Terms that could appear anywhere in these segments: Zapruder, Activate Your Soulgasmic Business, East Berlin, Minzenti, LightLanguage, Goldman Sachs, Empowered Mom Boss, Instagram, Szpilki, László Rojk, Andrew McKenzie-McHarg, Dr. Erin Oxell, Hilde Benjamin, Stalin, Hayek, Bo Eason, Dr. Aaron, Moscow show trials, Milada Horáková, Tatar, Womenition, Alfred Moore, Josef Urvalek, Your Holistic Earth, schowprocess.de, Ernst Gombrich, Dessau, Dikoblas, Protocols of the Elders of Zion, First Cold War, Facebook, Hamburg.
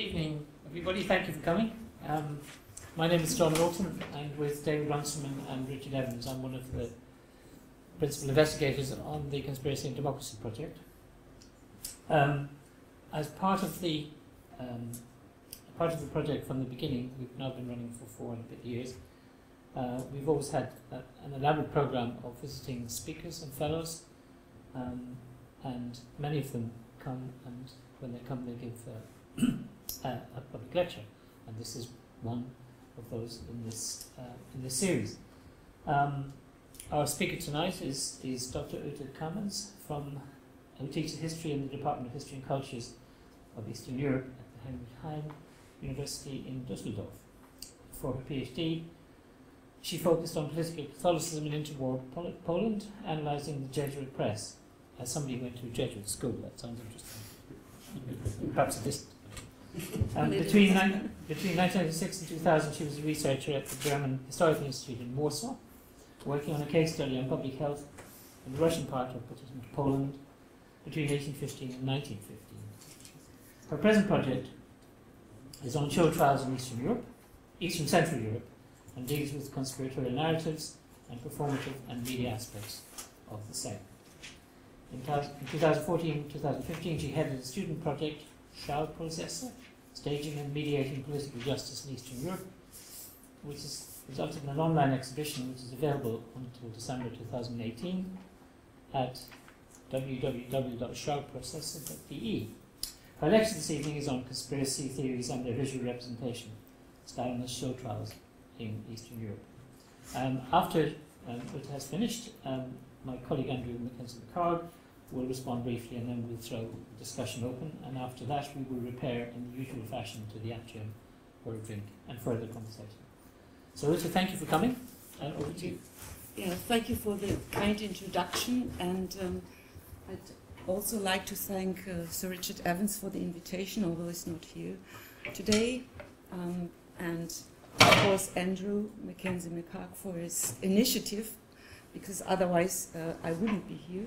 Good evening, everybody. Thank you for coming. My name is John Lawton, and with David Runciman and Richard Evans, I'm one of the principal investigators on the Conspiracy and Democracy project. As part of the project from the beginning, we've now been running for 4 and a bit years. We've always had an elaborate program of visiting speakers and fellows, and many of them come, and when they come, they give a public lecture, and this is one of those in this series. Our speaker tonight is Dr. Ute Caumanns who teaches history in the Department of History and Cultures of Eastern Europe at the Heinrich Heine University in Düsseldorf. For her PhD, she focused on political Catholicism in interwar Poland, analysing the Jesuit press. As somebody who went to a Jesuit school, that sounds interesting. Perhaps a distance. Between 1996 and 2000, she was a researcher at the German Historical Institute in Warsaw, working on a case study on public health in the Russian part of Poland between 1815 and 1915. Her present project is on show trials in Eastern Europe, Eastern Central Europe, and deals with conspiratorial narratives and performative and media aspects of the same. In 2014-2015, she headed a student project, Schauprozesse, Staging and Mediating Political Justice in Eastern Europe, which has resulted in an online exhibition which is available until December 2018 at www.schowprocess.de. Her lecture this evening is on conspiracy theories and their visual representation, Stalinist show trials in Eastern Europe. After it has finished, my colleague Andrew McKenzie-McHarg will respond briefly, and then we'll throw the discussion open, and after that we will repair in the usual fashion to the atrium for a drink and further conversation. So Ute, thank you for coming, and over to you. Yeah, thank you for the kind introduction, and I'd also like to thank Sir Richard Evans for the invitation, although he's not here today, and of course Andrew McKenzie-McHarg for his initiative, because otherwise I wouldn't be here.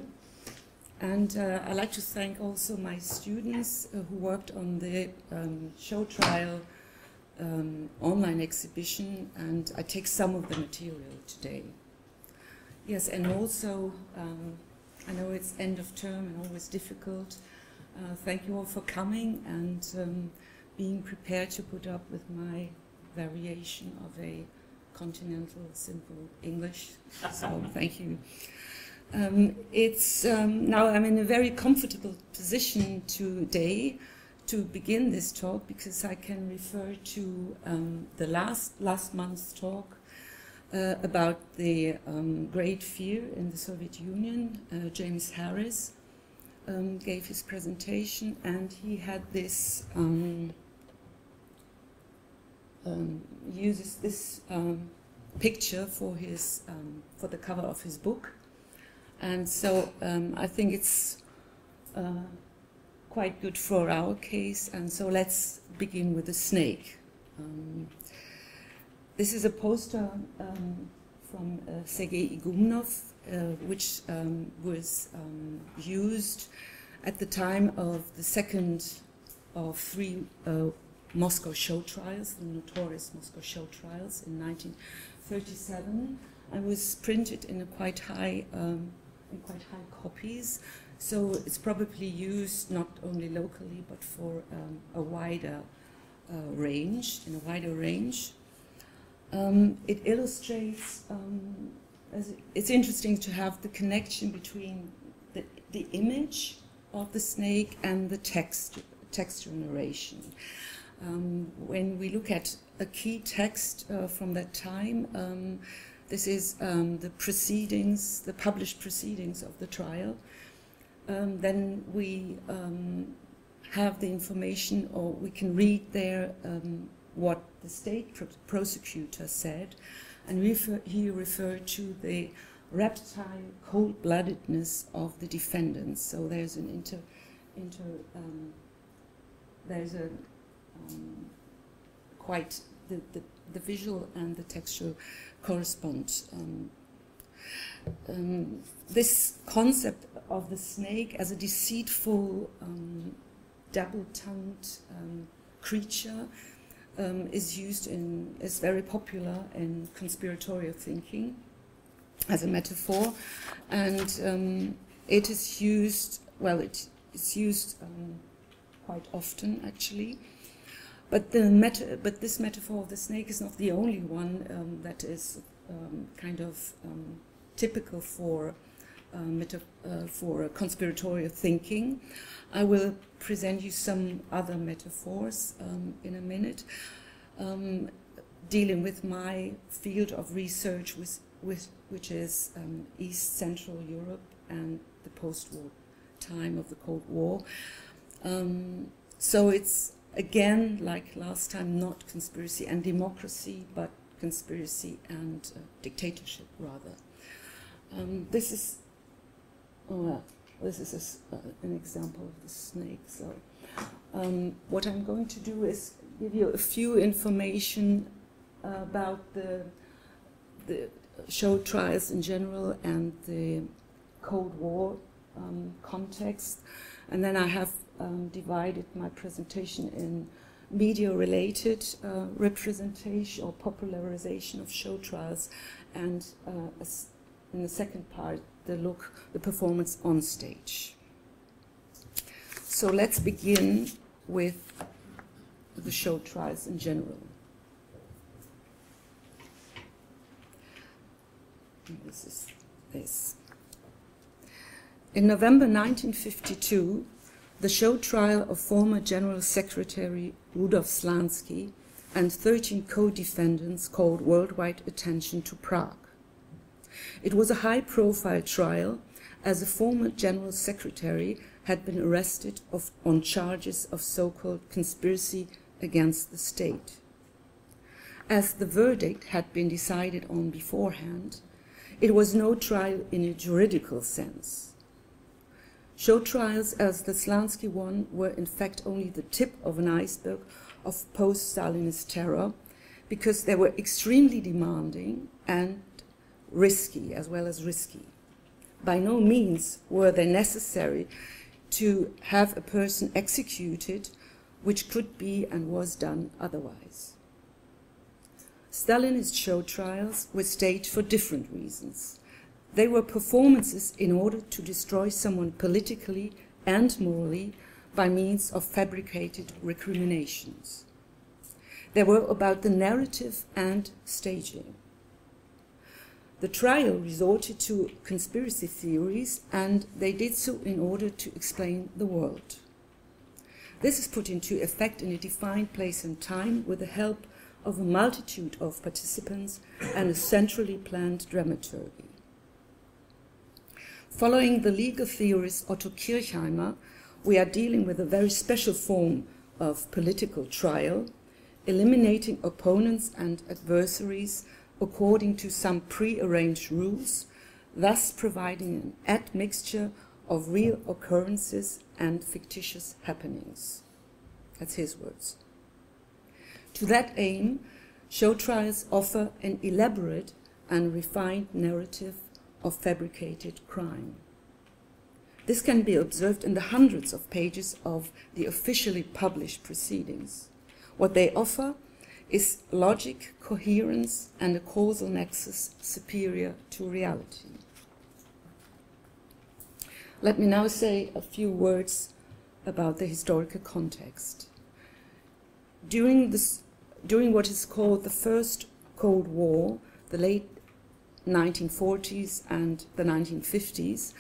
And I'd like to thank also my students who worked on the show trial online exhibition, and I take some of the material today. Yes, and also, I know it's end of term and always difficult. Thank you all for coming and being prepared to put up with my variation of a continental simple English, so thank you. Now I'm in a very comfortable position today to begin this talk, because I can refer to the last month's talk about the Great Fear in the Soviet Union. James Harris gave his presentation, and he had this uses this picture for his for the cover of his book. And so I think it's quite good for our case, and so let's begin with the snake. This is a poster from Sergei Igumnov, which was used at the time of the second of three Moscow show trials, the notorious Moscow show trials in 1937, and was printed in a quite high in quite high copies, so it's probably used not only locally but for a wider range, it illustrates, it's interesting to have the connection between the image of the snake and the textual narration. When we look at a key text from that time, this is the proceedings, the published proceedings of the trial. Then we have the information, or we can read there what the state prosecutor said, and he referred to the reptile cold-bloodedness of the defendants. So there's an quite the visual and the textual correspond. This concept of the snake as a deceitful, double-tongued creature is used in, is very popular in conspiratorial thinking as a metaphor, and it is used, well, it's used quite often actually. But the this metaphor of the snake is not the only one that is kind of typical for conspiratorial thinking. I will present you some other metaphors in a minute, dealing with my field of research, which is East Central Europe and the post-war time of the Cold War. So it's, again, like last time, not conspiracy and democracy, but conspiracy and dictatorship, rather. This is, oh, well, this is a, an example of the snake. So what I'm going to do is give you a few information about the show trials in general and the Cold War context, and then I have divided my presentation in media-related representation or popularization of show trials, and in the second part, the look, the performance on stage. So let's begin with the show trials in general. And this is this. In November 1952, the show trial of former General Secretary Rudolf Slansky and 13 co-defendants called worldwide attention to Prague. It was a high-profile trial, as the former General Secretary had been arrested on charges of so-called conspiracy against the state. As the verdict had been decided on beforehand, it was no trial in a juridical sense. Show trials as the Slansky one were in fact only the tip of an iceberg of post-Stalinist terror, because they were extremely demanding and risky, as well as risky. By no means were they necessary to have a person executed, which could be and was done otherwise. Stalinist show trials were staged for different reasons. They were performances in order to destroy someone politically and morally by means of fabricated recriminations. They were about the narrative and staging. The trial resorted to conspiracy theories, and they did so in order to explain the world. This is put into effect in a defined place and time with the help of a multitude of participants and a centrally planned dramaturgy. Following the legal theorist Otto Kirchheimer, we are dealing with a very special form of political trial, eliminating opponents and adversaries according to some pre-arranged rules, thus providing an admixture of real occurrences and fictitious happenings. That's his words. To that aim, show trials offer an elaborate and refined narrative of fabricated crime. This can be observed in the hundreds of pages of the officially published proceedings. What they offer is logic, coherence, and a causal nexus superior to reality. Let me now say a few words about the historical context. During what is called the First Cold War, the late 1940s and the 1950s,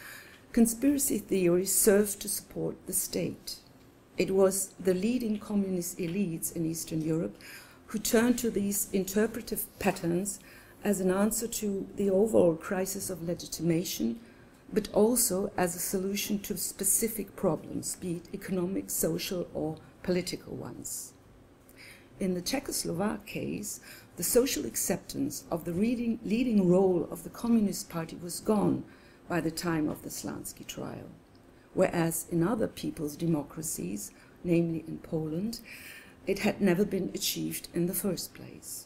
conspiracy theory served to support the state. It was the leading communist elites in Eastern Europe who turned to these interpretive patterns as an answer to the overall crisis of legitimation, but also as a solution to specific problems, be it economic, social, or political ones. In the Czechoslovak case, the social acceptance of the leading role of the Communist Party was gone by the time of the Slansky trial, whereas in other people's democracies, namely in Poland, it had never been achieved in the first place.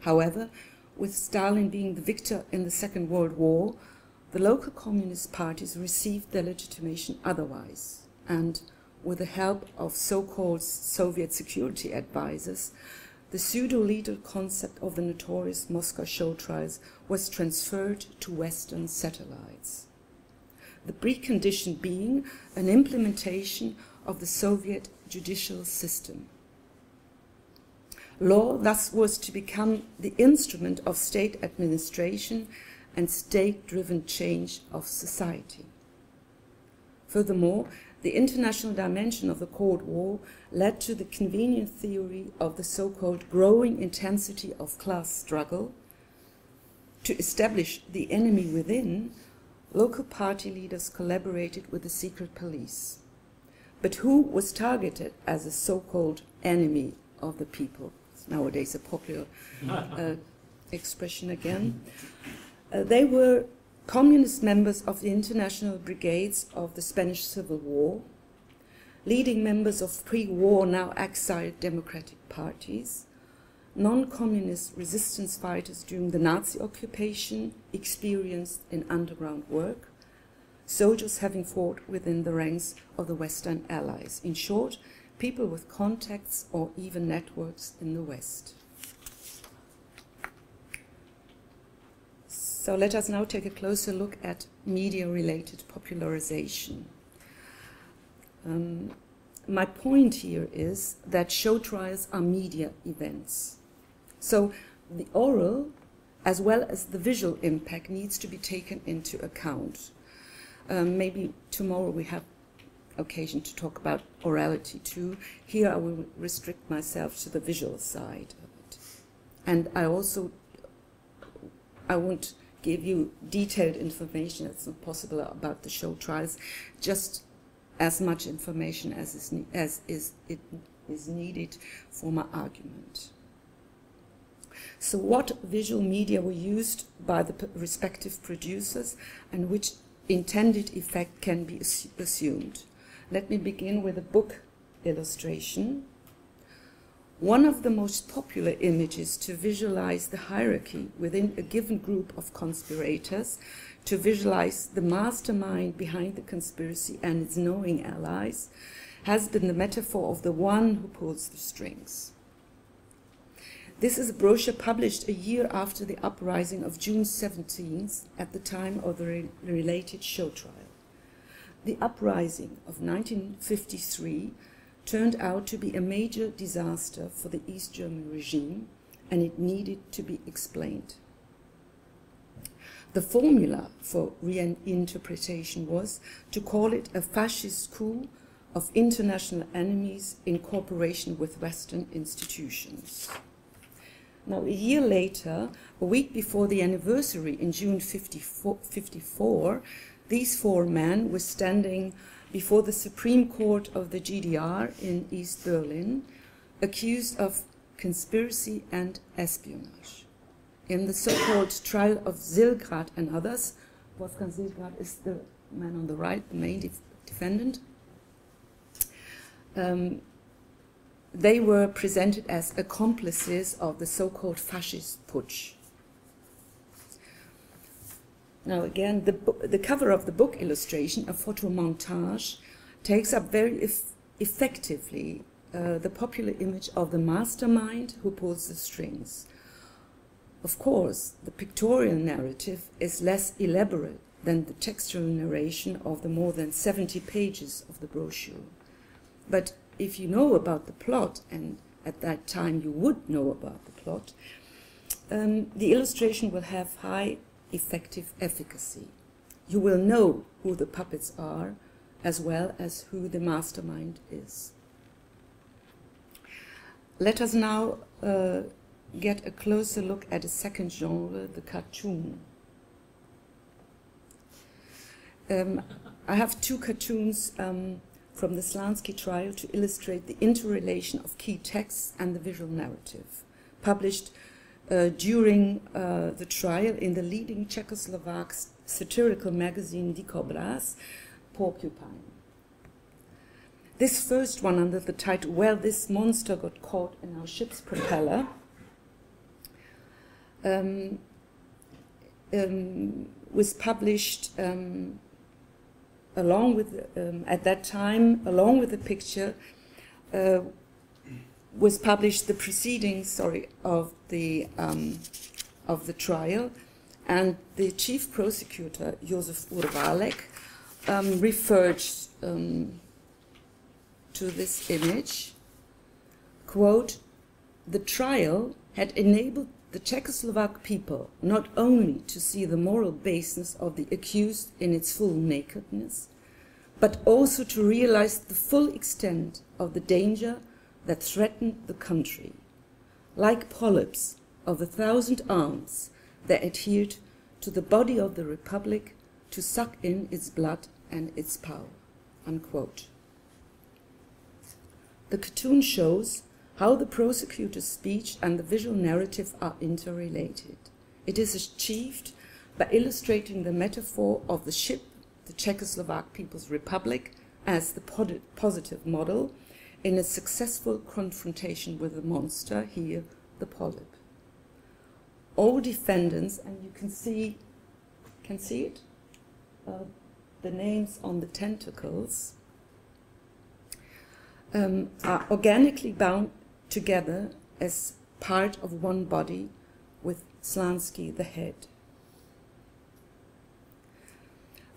However, with Stalin being the victor in the Second World War, the local Communist parties received their legitimation otherwise, and with the help of so-called Soviet security advisors, the pseudo-legal concept of the notorious Moscow show trials was transferred to Western satellites. The precondition being an implementation of the Soviet judicial system. Law thus was to become the instrument of state administration and state-driven change of society. Furthermore, the international dimension of the Cold War led to the convenient theory of the so-called growing intensity of class struggle. To establish the enemy within, local party leaders collaborated with the secret police. But who was targeted as a so-called enemy of the people? It's nowadays a popular expression again. They were communist members of the international brigades of the Spanish Civil War, leading members of pre-war, now exiled democratic parties, non-communist resistance fighters during the Nazi occupation, experienced in underground work, soldiers having fought within the ranks of the Western Allies. In short, people with contacts or even networks in the West. So let us now take a closer look at media-related popularization. My point here is that show trials are media events. So the oral as well as the visual impact needs to be taken into account. Maybe tomorrow we have occasion to talk about orality too. Here I will restrict myself to the visual side of it. And I won't give you detailed information, that's not possible, about the show trials, just as much information as is needed for my argument. So what visual media were used by the respective producers and which intended effect can be assumed? Let me begin with a book illustration. One of the most popular images to visualize the hierarchy within a given group of conspirators, to visualize the mastermind behind the conspiracy and its knowing allies, has been the metaphor of the one who pulls the strings. This is a brochure published a year after the uprising of June 17th at the time of the related show trial. The uprising of 1953 turned out to be a major disaster for the East German regime, and it needed to be explained. The formula for reinterpretation was to call it a fascist coup of international enemies in cooperation with Western institutions. Now, a year later, a week before the anniversary in June 1954, these four men were standing before the Supreme Court of the GDR in East Berlin, accused of conspiracy and espionage. In the so-called trial of Zilgrad and others, Wolfgang Zilgrad is the man on the right, the main defendant, they were presented as accomplices of the so-called fascist putsch. Now again, the cover of the book illustration, a photomontage, takes up very effectively the popular image of the mastermind who pulls the strings. Of course, the pictorial narrative is less elaborate than the textual narration of the more than 70 pages of the brochure. But if you know about the plot, and at that time you would know about the plot, the illustration will have high effective efficacy. You will know who the puppets are as well as who the mastermind is. Let us now get a closer look at a second genre, the cartoon. I have two cartoons from the Slansky trial to illustrate the interrelation of key texts and the visual narrative, published during the trial in the leading Czechoslovak satirical magazine Dikoblas, Porcupine. This first one, under the title "Well, This Monster Got Caught in Our Ship's Propeller," was published along with, at that time, along with the picture, was published the proceedings, of the trial, and the chief prosecutor, Josef Urvalek, referred to this image, quote, "The trial had enabled the Czechoslovak people not only to see the moral baseness of the accused in its full nakedness, but also to realize the full extent of the danger that threatened the country. Like polyps of 1,000 arms, they adhered to the body of the Republic to suck in its blood and its power." Unquote. The cartoon shows how the prosecutor's speech and the visual narrative are interrelated. It is achieved by illustrating the metaphor of the ship, the Czechoslovak People's Republic, as the positive model in a successful confrontation with the monster, here the polyp. All defendants, and you can see it? The names on the tentacles are organically bound together as part of one body, with Slansky the head.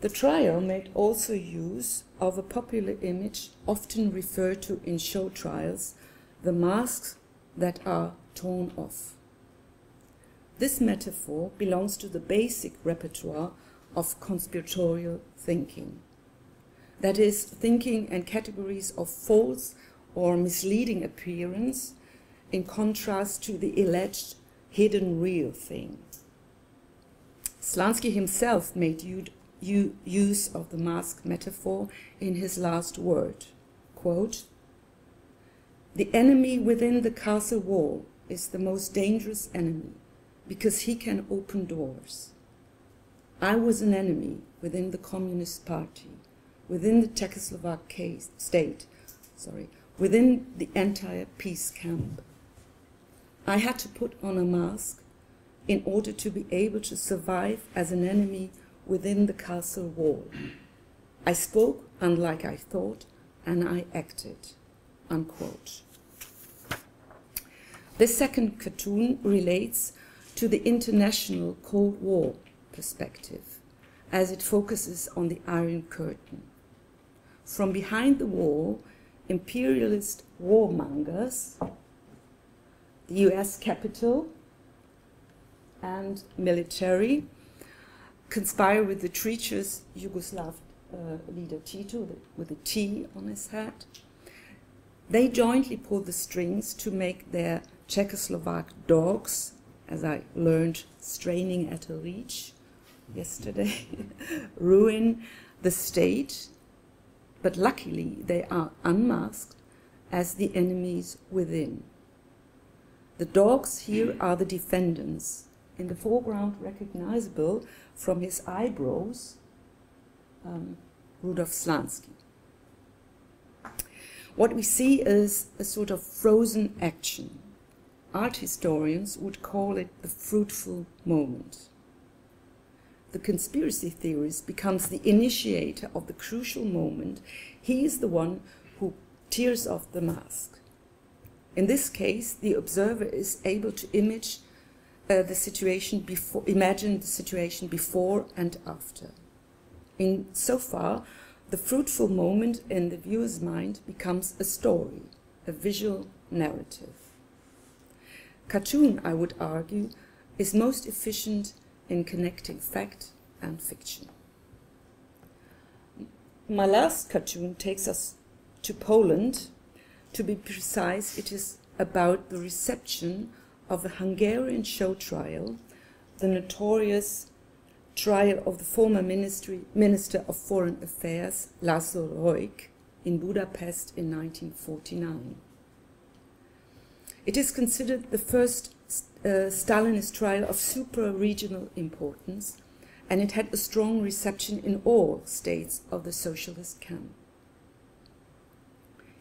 The trial made also use of a popular image often referred to in show trials, the masks that are torn off. This metaphor belongs to the basic repertoire of conspiratorial thinking, that is, thinking and categories of false or misleading appearance in contrast to the alleged hidden real thing. Slansky himself made use of the mask metaphor in his last word, quote, "The enemy within the castle wall is the most dangerous enemy, because he can open doors. I was an enemy within the Communist Party, within the Czechoslovak state, within the entire peace camp. I had to put on a mask in order to be able to survive as an enemy within the castle wall. I spoke unlike I thought, and I acted." Unquote. This second cartoon relates to the international Cold War perspective, as it focuses on the Iron Curtain. From behind the wall, imperialist warmongers, the US Capitol and military, conspire with the treacherous Yugoslav leader Tito, with a T on his hat. They jointly pull the strings to make their Czechoslovak dogs, as I learned straining at a leash yesterday, ruin the state, but luckily they are unmasked as the enemies within. The dogs here are the defendants, in the foreground recognizable from his eyebrows, Rudolf Slansky. What we see is a sort of frozen action. Art historians would call it the fruitful moment. The conspiracy theorist becomes the initiator of the crucial moment. He is the one who tears off the mask. In this case, the observer is able to imagine the situation before and after. In so far, the fruitful moment in the viewer's mind becomes a story, a visual narrative. Cartoon, I would argue, is most efficient in connecting fact and fiction. My last cartoon takes us to Poland. To be precise, it is about the reception of the Hungarian show trial, the notorious trial of the former Minister of Foreign Affairs, László Rojk, in Budapest in 1949. It is considered the first Stalinist trial of supra-regional importance, and it had a strong reception in all states of the socialist camp.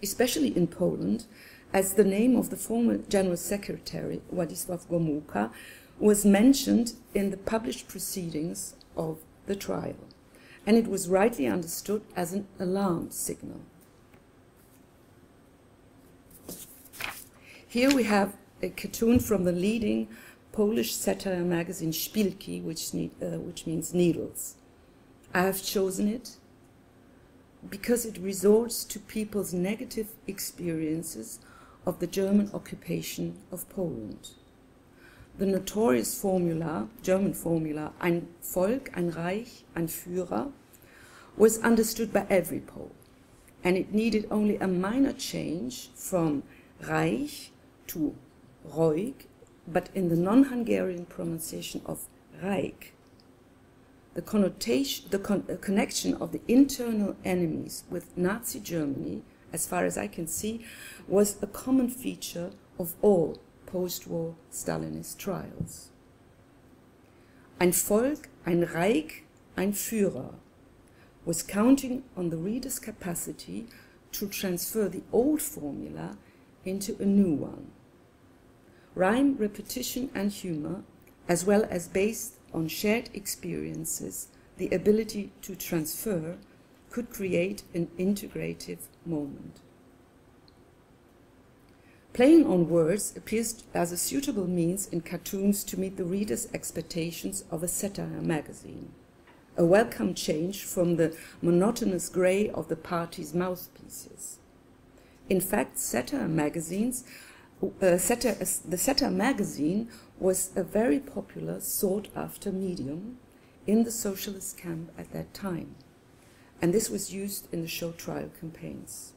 Especially in Poland, as the name of the former General Secretary, Władysław Gomułka, was mentioned in the published proceedings of the trial, and it was rightly understood as an alarm signal. Here we have a cartoon from the leading Polish satire magazine Szpilki, which means needles. I have chosen it because it resorts to people's negative experiences of the German occupation of Poland. The notorious formula, German formula, ein Volk, ein Reich, ein Führer, was understood by every Pole, and it needed only a minor change from Reich to Reich, but in the non-Hungarian pronunciation of Reich, the connection of the internal enemies with Nazi Germany, as far as I can see, was a common feature of all post-war Stalinist trials. Ein Volk, ein Reich, ein Führer was counting on the reader's capacity to transfer the old formula into a new one. Rhyme, repetition and humor, as well as based on shared experiences, the ability to transfer could create an integrative moment. Playing on words appears as a suitable means in cartoons to meet the reader's expectations of a satire magazine, a welcome change from the monotonous grey of the party's mouthpieces. In fact, the satire magazine was a very popular, sought-after medium in the socialist camp at that time, and this was used in the show trial campaigns.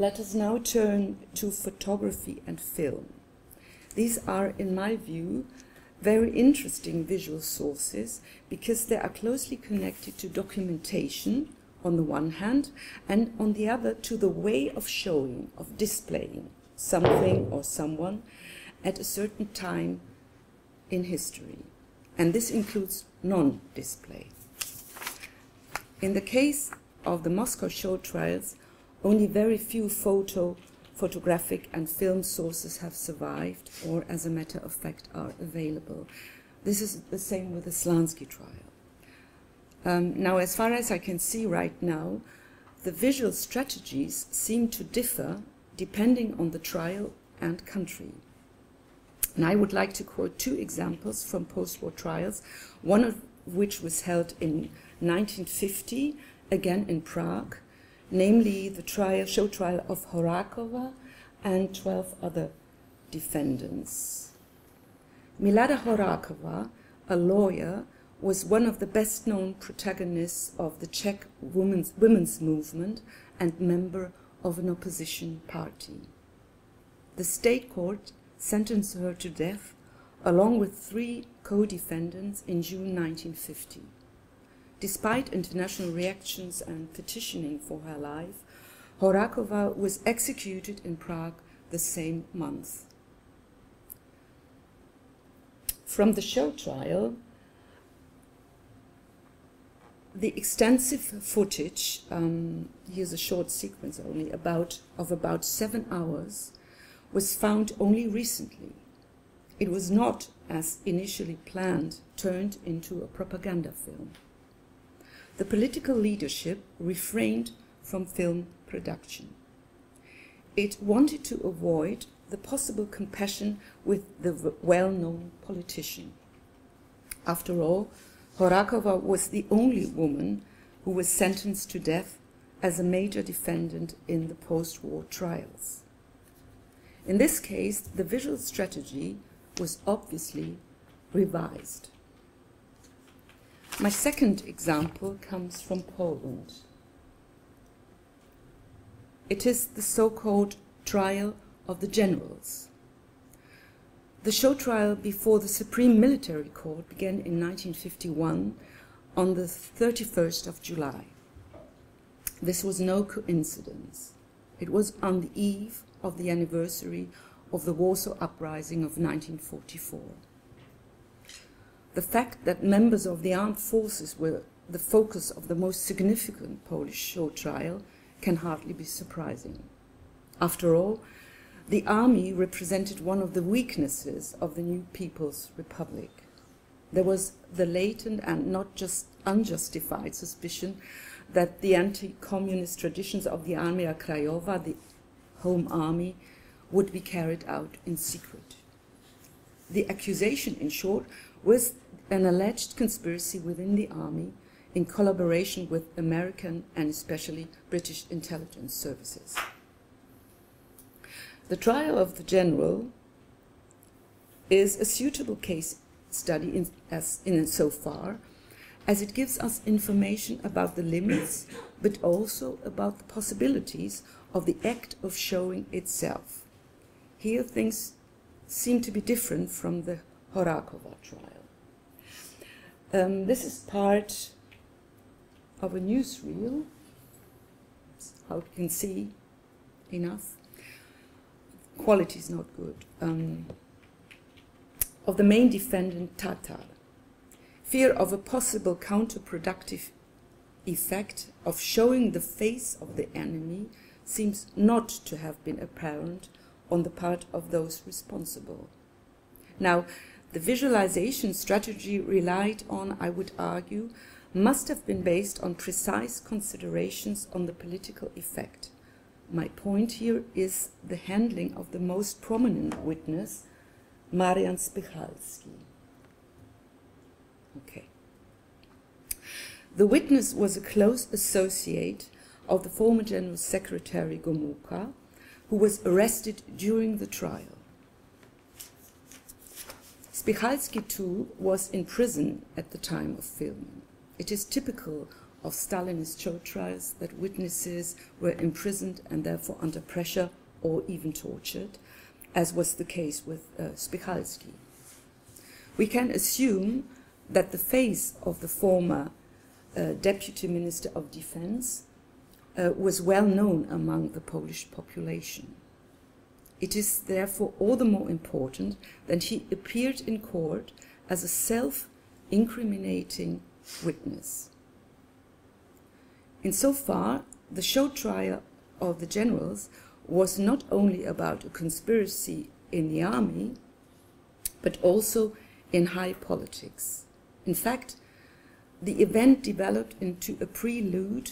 Let us now turn to photography and film. These are, in my view, very interesting visual sources because they are closely connected to documentation on the one hand, and on the other to the way of showing, of displaying something or someone at a certain time in history, and this includes non-display. In the case of the Moscow show trials, only very few photographic and film sources have survived or, as a matter of fact, are available. This is the same with the Slansky trial. Now, as far as I can see right now, the visual strategies seem to differ depending on the trial and country. And I would like to quote two examples from post-war trials, one of which was held in 1950, again in Prague, namely the show trial of Horáková and 12 other defendants. Milada Horáková, a lawyer, was one of the best-known protagonists of the Czech women's movement and member of an opposition party. The state court sentenced her to death along with 3 co-defendants in June 1950. Despite international reactions and petitioning for her life, Horáková was executed in Prague the same month. From the show trial, the extensive footage, here's a short sequence only, of about 7 hours, was found only recently. It was not, as initially planned, turned into a propaganda film. The political leadership refrained from film production. It wanted to avoid the possible compassion with the well-known politician. After all, Horáková was the only woman who was sentenced to death as a major defendant in the post-war trials. In this case, the visual strategy was obviously revised. My second example comes from Poland. It is the so-called trial of the generals. The show trial before the Supreme Military Court began in 1951 on the 31st of July. This was no coincidence. It was on the eve of the anniversary of the Warsaw Uprising of 1944. The fact that members of the armed forces were the focus of the most significant Polish show trial can hardly be surprising. After all, the army represented one of the weaknesses of the new People's Republic. There was the latent and not just unjustified suspicion that the anti-communist traditions of the Armia Krajowa, the Home Army, would be carried out in secret. The accusation, in short, was an alleged conspiracy within the army in collaboration with American and especially British intelligence services. The trial of the general is a suitable case study insofar as it gives us information about the limits but also about the possibilities of the act of showing itself. Here things seem to be different from the Horáková trial. This is part of a newsreel, how you can see enough. Quality is not good. Of the main defendant, Tatar. Fear of a possible counterproductive effect of showing the face of the enemy seems not to have been apparent on the part of those responsible. Now, the visualization strategy relied on, I would argue, must have been based on precise considerations on the political effect. My point here is the handling of the most prominent witness, Marian Spychalski. Okay. The witness was a close associate of the former General Secretary Gomułka, who was arrested during the trial. Spychalski, too, was in prison at the time of filming. It is typical of Stalinist show trials that witnesses were imprisoned and therefore under pressure or even tortured, as was the case with Spychalski. We can assume that the face of the former Deputy Minister of Defense was well known among the Polish population. It is therefore all the more important that he appeared in court as a self-incriminating witness. Insofar, the show trial of the generals was not only about a conspiracy in the army, but also in high politics. In fact, the event developed into a prelude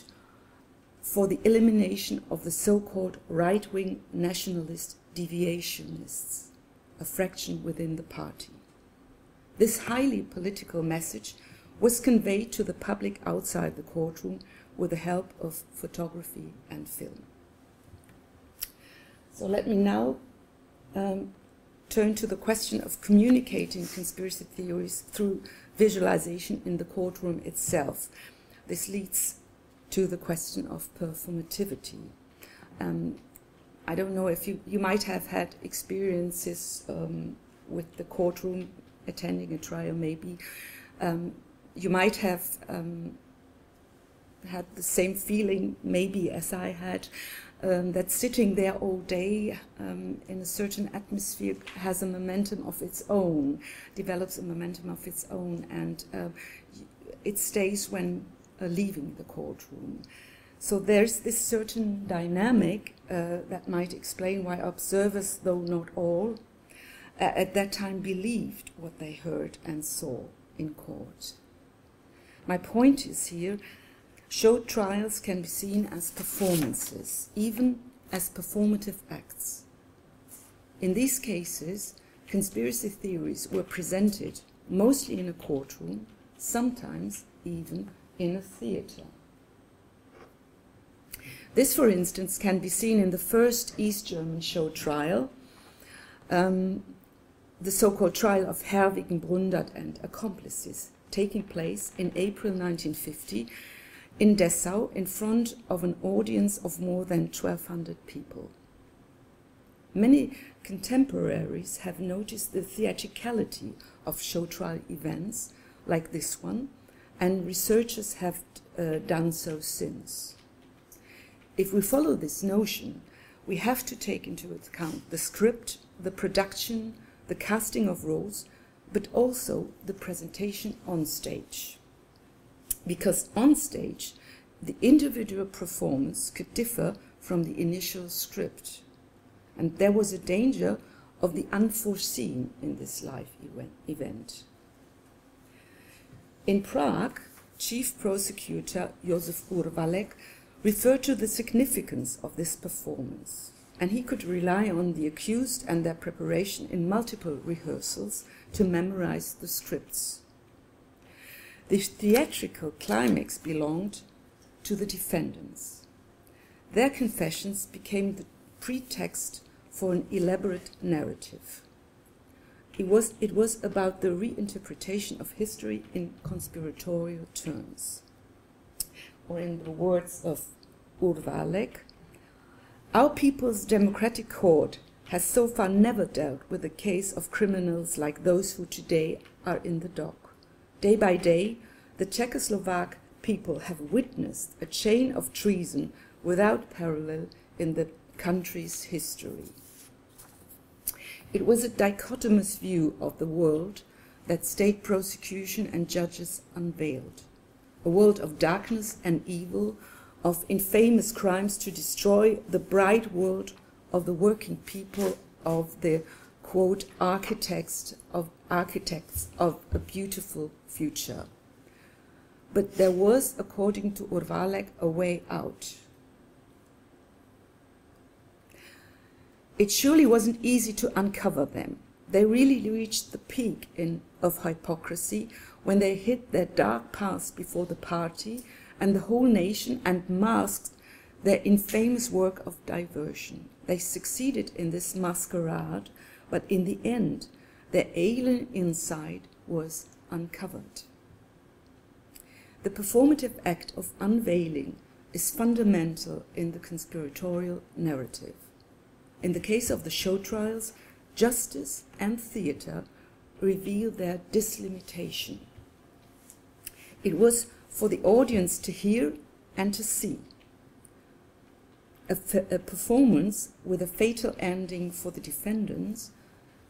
for the elimination of the so-called right-wing nationalist deviationists, a fraction within the party. This highly political message was conveyed to the public outside the courtroom with the help of photography and film. So let me now turn to the question of communicating conspiracy theories through visualization in the courtroom itself. This leads to the question of performativity. I don't know if you might have had experiences with the courtroom attending a trial, maybe. You might have had the same feeling, maybe, as I had, that sitting there all day in a certain atmosphere has a momentum of its own, develops a momentum of its own, and it stays when leaving the courtroom. So there's this certain dynamic that might explain why observers, though not all, at that time believed what they heard and saw in court. My point is here, show trials can be seen as performances, even as performative acts. In these cases, conspiracy theories were presented mostly in a courtroom, sometimes even in a theater. This, for instance, can be seen in the first East German show trial, the so-called trial of Herwigen, Brundert and accomplices, taking place in April 1950 in Dessau in front of an audience of more than 1,200 people. Many contemporaries have noticed the theatricality of show trial events like this one, and researchers have done so since. If we follow this notion, we have to take into account the script, the production, the casting of roles, but also the presentation on stage. Because on stage, the individual performance could differ from the initial script. And there was a danger of the unforeseen in this live event. In Prague, Chief Prosecutor Josef Urvalek referred to the significance of this performance, and he could rely on the accused and their preparation in multiple rehearsals to memorize the scripts. The theatrical climax belonged to the defendants. Their confessions became the pretext for an elaborate narrative. It was about the reinterpretation of history in conspiratorial terms. Or in the words of Urvalek, "Our People's Democratic Court has so far never dealt with the case of criminals like those who today are in the dock. Day by day, the Czechoslovak people have witnessed a chain of treason without parallel in the country's history." It was a dichotomous view of the world that state prosecution and judges unveiled, a world of darkness and evil, of infamous crimes to destroy the bright world of the working people, of the, quote, architects of a beautiful future. But there was, according to Urvalek, a way out. It surely wasn't easy to uncover them. They really reached the peak of hypocrisy when they hid their dark past before the party and the whole nation and masked their infamous work of diversion. They succeeded in this masquerade, but in the end, their alien inside was uncovered. The performative act of unveiling is fundamental in the conspiratorial narrative. In the case of the show trials, justice and theater reveal their dislimitation. It was for the audience to hear and to see. A performance with a fatal ending for the defendants,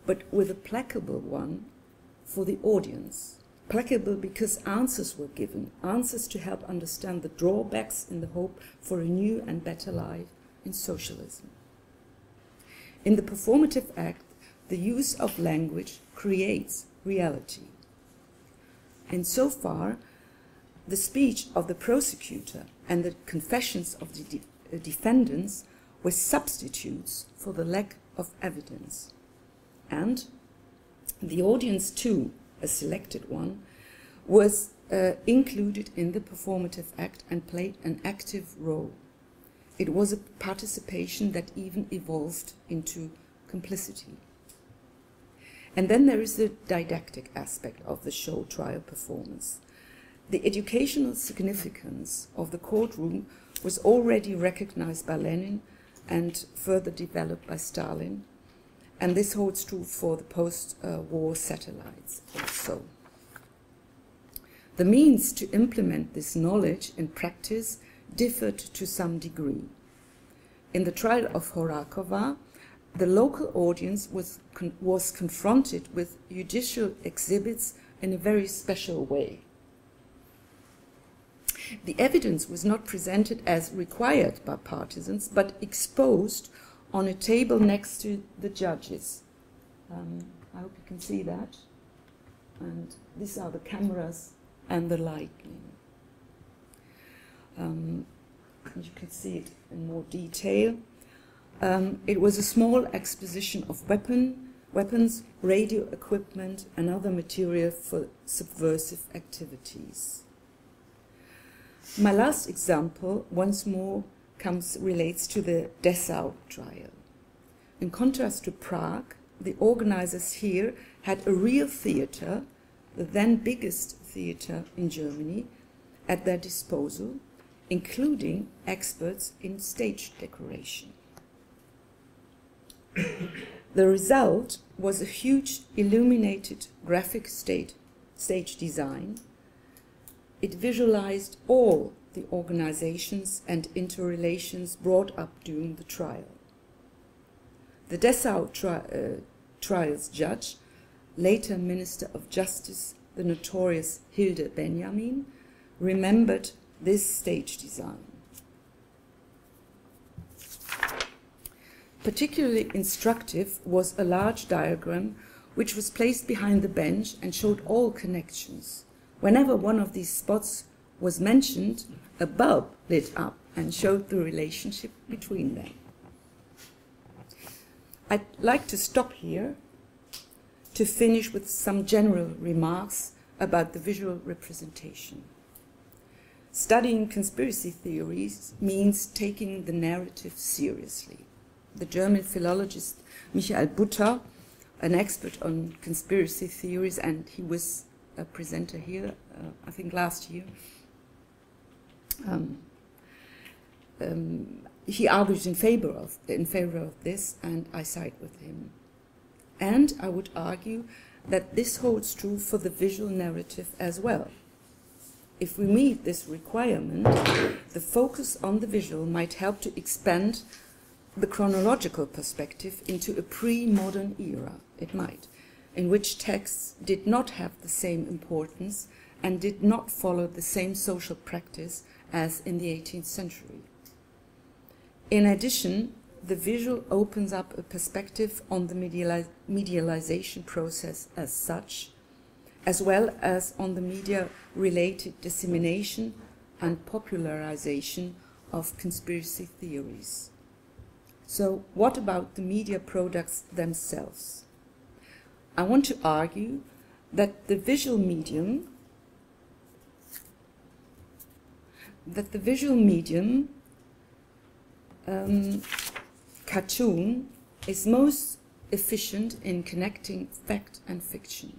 but with a placable one for the audience. Placable because answers were given, answers to help understand the drawbacks in the hope for a new and better life in socialism. In the performative act, the use of language creates reality. And so far, the speech of the prosecutor and the confessions of the defendants were substitutes for the lack of evidence. And the audience too, a selected one, was included in the performative act and played an active role. It was a participation that even evolved into complicity. And then there is the didactic aspect of the show trial performance. The educational significance of the courtroom was already recognized by Lenin and further developed by Stalin, and this holds true for the post-war satellites also. The means to implement this knowledge in practice differed to some degree. In the trial of Horáková, the local audience was confronted with judicial exhibits in a very special way. The evidence was not presented as required by partisans, but exposed on a table next to the judges. I hope you can see that. And these are the cameras and the lighting. You can see it in more detail. It was a small exposition of weapons, radio equipment, and other material for subversive activities. My last example, once more, relates to the Dessau trial. In contrast to Prague, the organizers here had a real theater, the then biggest theater in Germany, at their disposal, including experts in stage decoration. The result was a huge illuminated graphic stage design. It visualized all the organizations and interrelations brought up during the trial. The Dessau trial's judge, later Minister of Justice, the notorious Hilde Benjamin, remembered this stage design. Particularly instructive was a large diagram which was placed behind the bench and showed all connections. Whenever one of these spots was mentioned, a bulb lit up and showed the relationship between them. I'd like to stop here to finish with some general remarks about the visual representation. Studying conspiracy theories means taking the narrative seriously. The German philologist Michael Butter, an expert on conspiracy theories, and he was a presenter here, I think last year, he argued in favor of this, and I side with him. And I would argue that this holds true for the visual narrative as well. If we meet this requirement, the focus on the visual might help to expand the chronological perspective into a pre-modern era, it might, in which texts did not have the same importance and did not follow the same social practice as in the 18th century. In addition, the visual opens up a perspective on the medialization process as such, as well as on the media-related dissemination and popularization of conspiracy theories. So what about the media products themselves? I want to argue that the visual medium, cartoon, is most efficient in connecting fact and fiction.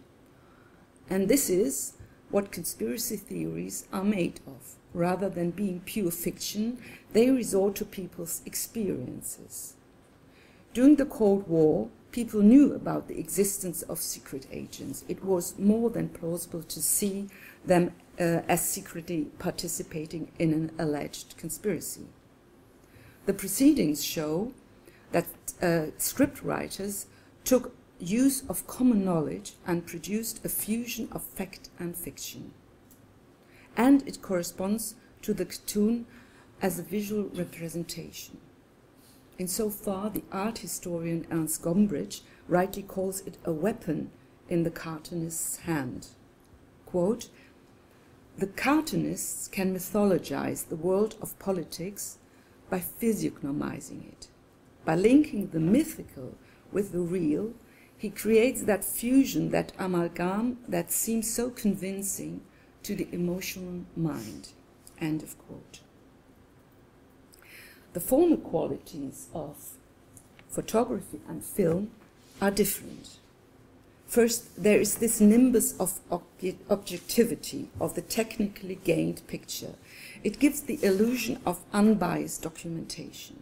And this is what conspiracy theories are made of. Rather than being pure fiction, they resort to people's experiences. During the Cold War, people knew about the existence of secret agents. It was more than plausible to see them as secretly participating in an alleged conspiracy. The proceedings show that script writers took use of common knowledge and produced a fusion of fact and fiction. And it corresponds to the cartoon as a visual representation. Insofar, the art historian Ernst Gombrich rightly calls it a weapon in the cartoonist's hand. Quote, "The cartoonists can mythologize the world of politics by physiognomizing it. By linking the mythical with the real, he creates that fusion, that amalgam that seems so convincing to the emotional mind." End of quote. The former qualities of photography and film are different. First, there is this nimbus of objectivity of the technically gained picture. It gives the illusion of unbiased documentation.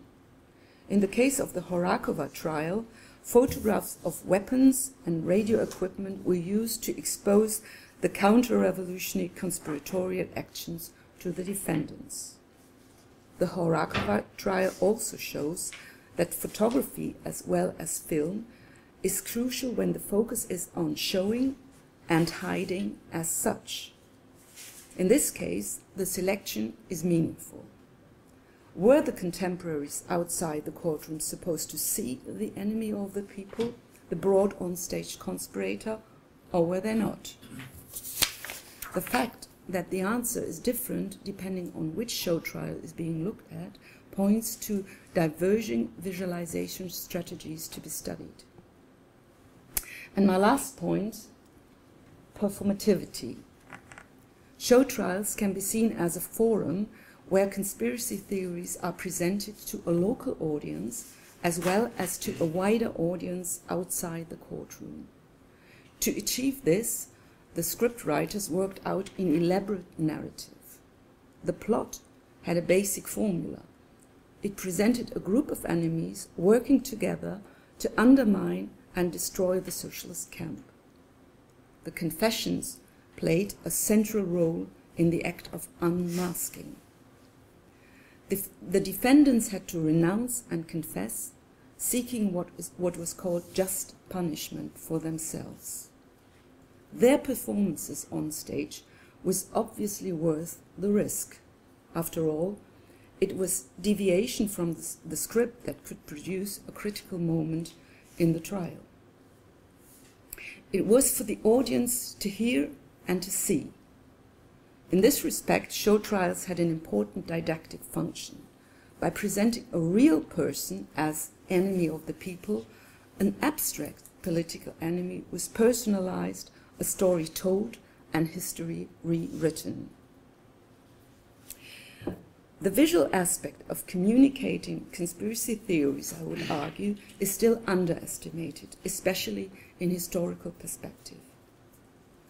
In the case of the Horáková trial, photographs of weapons and radio equipment were used to expose the counter-revolutionary conspiratorial actions to the defendants. The Horáková trial also shows that photography as well as film is crucial when the focus is on showing and hiding as such. In this case, the selection is meaningful. Were the contemporaries outside the courtroom supposed to see the enemy of the people, the broad on-stage conspirator, or were they not? The fact that the answer is different depending on which show trial is being looked at points to diverging visualization strategies to be studied. And my last point, performativity. Show trials can be seen as a forum where conspiracy theories are presented to a local audience as well as to a wider audience outside the courtroom. To achieve this, the script writers worked out an elaborate narrative. The plot had a basic formula. It presented a group of enemies working together to undermine and destroy the socialist camp. The confessions played a central role in the act of unmasking. The defendants had to renounce and confess, seeking what was called just punishment for themselves. Their performances on stage was obviously worth the risk. After all, it was deviation from the script that could produce a critical moment in the trial. It was for the audience to hear and to see. In this respect, show trials had an important didactic function. By presenting a real person as enemy of the people, an abstract political enemy was personalized, a story told, and history rewritten. The visual aspect of communicating conspiracy theories, I would argue, is still underestimated, especially in historical perspective.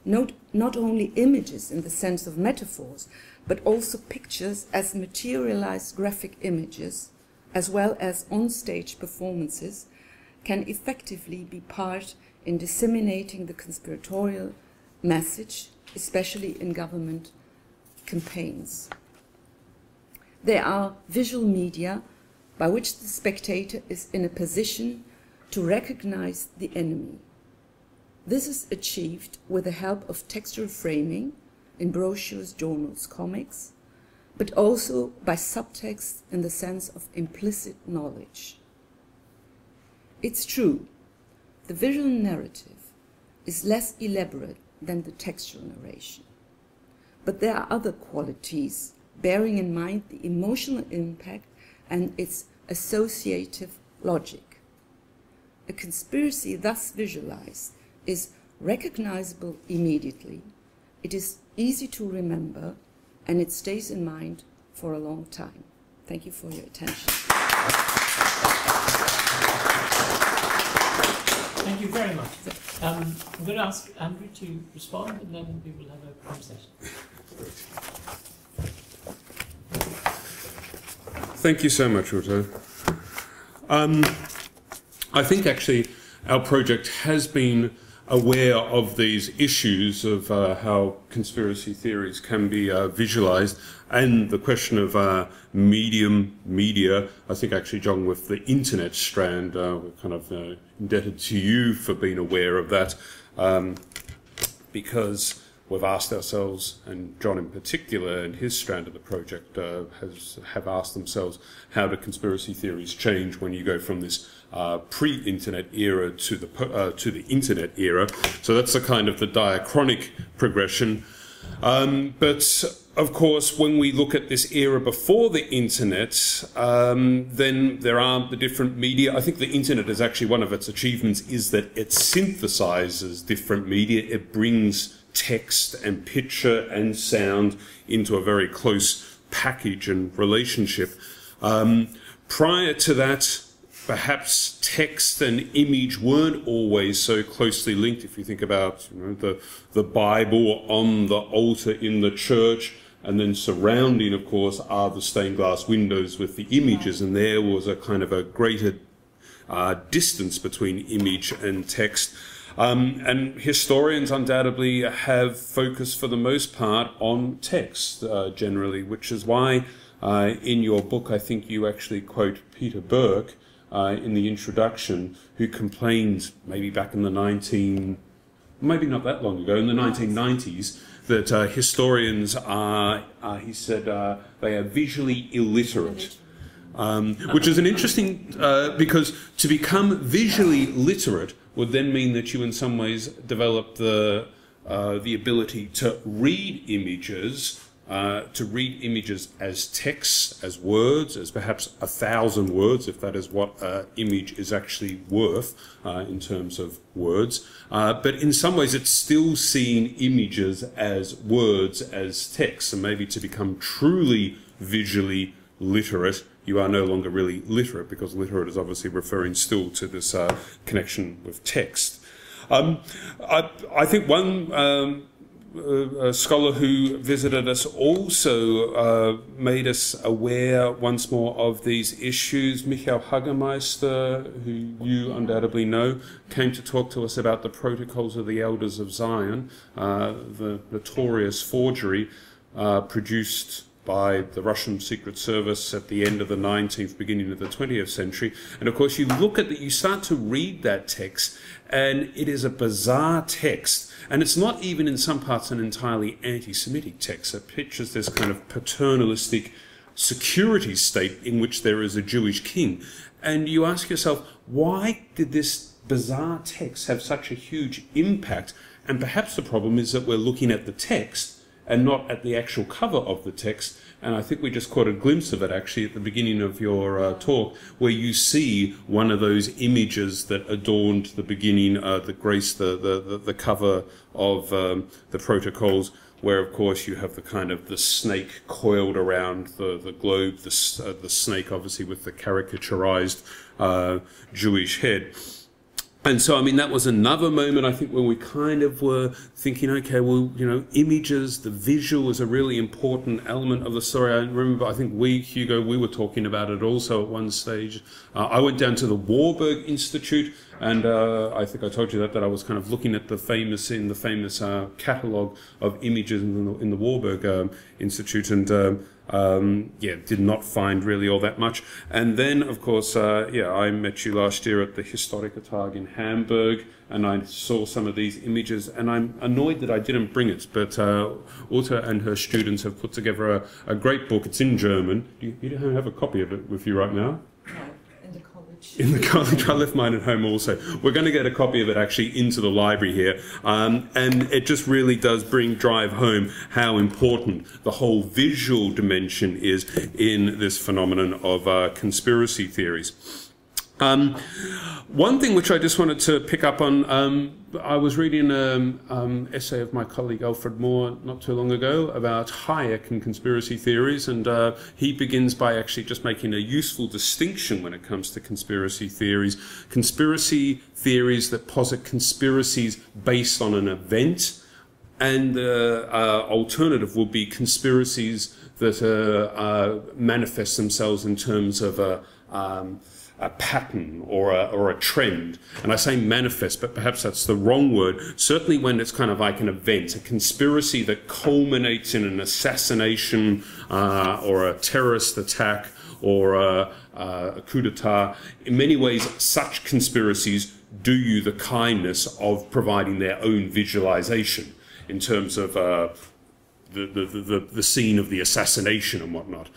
Note not only images in the sense of metaphors, but also pictures as materialized graphic images, as well as on-stage performances, can effectively be part in disseminating the conspiratorial message, especially in government campaigns. There are visual media by which the spectator is in a position to recognize the enemy. This is achieved with the help of textual framing in brochures, journals, comics, but also by subtext in the sense of implicit knowledge. It's true, the visual narrative is less elaborate than the textual narration, but there are other qualities bearing in mind the emotional impact and its associative logic. A conspiracy thus visualized is recognizable immediately, it is easy to remember, and it stays in mind for a long time. Thank you for your attention. Thank you very much. I'm going to ask Andrew to respond, and then we will have a conversation. Thank you so much, Ute. I think actually our project has been aware of these issues of how conspiracy theories can be visualized, and the question of media. I think actually, John, with the internet strand, we're kind of indebted to you for being aware of that, because we've asked ourselves, and John in particular and his strand of the project have asked themselves, how do conspiracy theories change when you go from this pre-internet era to the internet era? So that's a kind of the diachronic progression. But of course, when we look at this era before the internet, then there are the different media. I think the internet is actually one of its achievements is that it synthesizes different media. It brings text and picture and sound into a very close package and relationship. Prior to that, perhaps text and image weren't always so closely linked. If you think about the Bible on the altar in the church, and then surrounding, of course, are the stained glass windows with the images, and there was a kind of a greater distance between image and text. And historians undoubtedly have focused for the most part on text generally, which is why in your book I think you actually quote Peter Burke in the introduction, who complained maybe back in the maybe not that long ago, in the 1990s, that historians are, he said, they are visually illiterate. Which is an interesting, because to become visually literate would then mean that you in some ways develop the ability to read images, as text, as words, as perhaps 1,000 words, if that is what an image is actually worth in terms of words. But in some ways it's still seeing images as words, as text, and maybe to become truly visually literate, you are no longer really literate, because literate is obviously referring still to this connection with text. I think one a scholar who visited us also made us aware once more of these issues. Michael Hagemeister, who you undoubtedly know, came to talk to us about the Protocols of the Elders of Zion, the notorious forgery produced by the Russian Secret Service at the end of the 19th, beginning of the 20th century. And of course, you look at that, you start to read that text, and it is a bizarre text. And it's not even in some parts an entirely anti-Semitic text. It pictures this kind of paternalistic security state in which there is a Jewish king. And you ask yourself, why did this bizarre text have such a huge impact? And perhaps the problem is that we're looking at the text and not at the actual cover of the text. And I think we just caught a glimpse of it actually at the beginning of your talk, where you see one of those images that adorned the beginning, that graced the cover of the Protocols, where of course you have the kind of the snake coiled around the globe, the snake obviously with the caricaturized Jewish head. And so, I mean, that was another moment, I think, when we kind of were thinking, okay, well, you know, images, the visual is a really important element of the story. I remember, I think we, Hugo, we were talking about it also at one stage. I went down to the Warburg Institute, and I think I told you that I was kind of looking at the famous, catalogue of images in the Warburg Institute, and yeah, did not find really all that much. And then, of course, yeah, I met you last year at the Historischer Tag in Hamburg, and I saw some of these images, and I'm annoyed that I didn't bring it, but Ute and her students have put together a great book. It's in German. You don't have a copy of it with you right now? In the college, I left mine at home also. We're going to get a copy of it actually into the library here. And it just really does drive home how important the whole visual dimension is in this phenomenon of conspiracy theories. One thing which I just wanted to pick up on, I was reading an essay of my colleague Alfred Moore not too long ago about Hayek and conspiracy theories, and he begins by actually just making a useful distinction when it comes to conspiracy theories. Conspiracy theories that posit conspiracies based on an event, and the alternative would be conspiracies that manifest themselves in terms of a pattern or a trend. And I say manifest, but perhaps that's the wrong word. Certainly when it's kind of like an event, a conspiracy that culminates in an assassination or a terrorist attack or a coup d'etat. In many ways, such conspiracies do you the kindness of providing their own visualization in terms of the scene of the assassination and whatnot.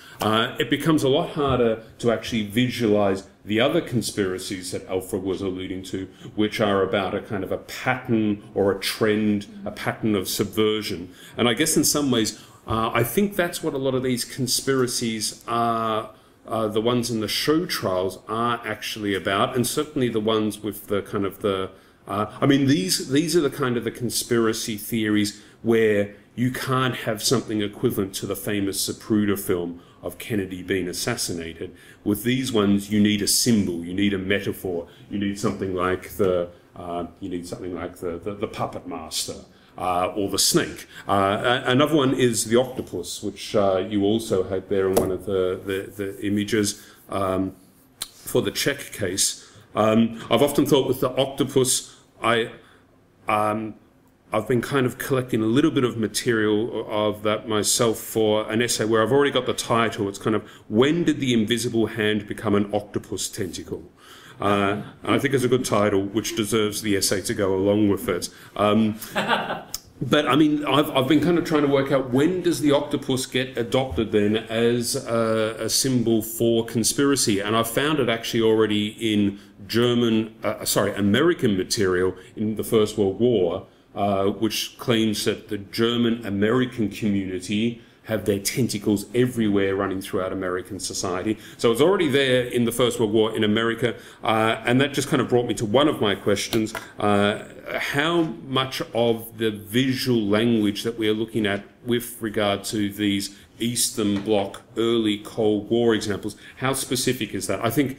It becomes a lot harder to actually visualize the other conspiracies that Alfred was alluding to, which are about a kind of a pattern or a trend, a pattern of subversion. And I guess in some ways, I think that's what a lot of these conspiracies are, the ones in the show trials are actually about, and certainly the ones with the kind of the, I mean, these are the kind of the conspiracy theories where you can't have something equivalent to the famous Zapruder film of Kennedy being assassinated. With these ones, you need a symbol, you need a metaphor, you need something like the puppet master or the snake. Another one is the octopus, which you also had there in one of the images for the Czech case. I've often thought with the octopus, I've been kind of collecting a little bit of material of that myself for an essay where I've already got the title. It's kind of, when did the invisible hand become an octopus tentacle? And I think it's a good title, which deserves the essay to go along with it. But I mean, I've been kind of trying to work out, when does the octopus get adopted then as a symbol for conspiracy? And I found it actually already in American material in the First World War, which claims that the German-American community have their tentacles everywhere running throughout American society. So it's already there in the First World War in America, and that just kind of brought me to one of my questions. How much of the visual language that we are looking at with regard to these Eastern Bloc early Cold War examples, how specific is that? I think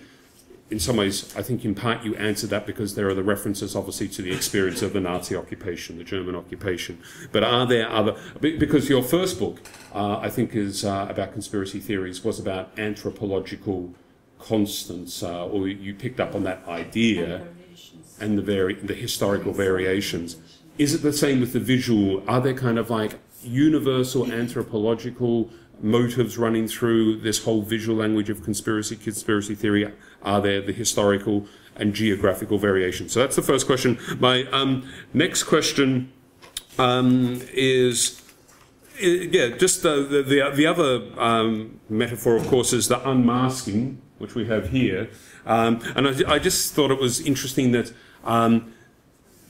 in some ways, I think in part you answered that because there are the references obviously to the experience of the Nazi occupation, the German occupation. But are there other, because your first book, I think is about conspiracy theories, was about anthropological constants, or you picked up on that idea and the historical variations. Is it the same with the visual? Are there kind of like universal anthropological motives running through this whole visual language of conspiracy theory? Are there the historical and geographical variations? So that's the first question. My next question is just the other metaphor, of course, is the unmasking, which we have here. And I just thought it was interesting that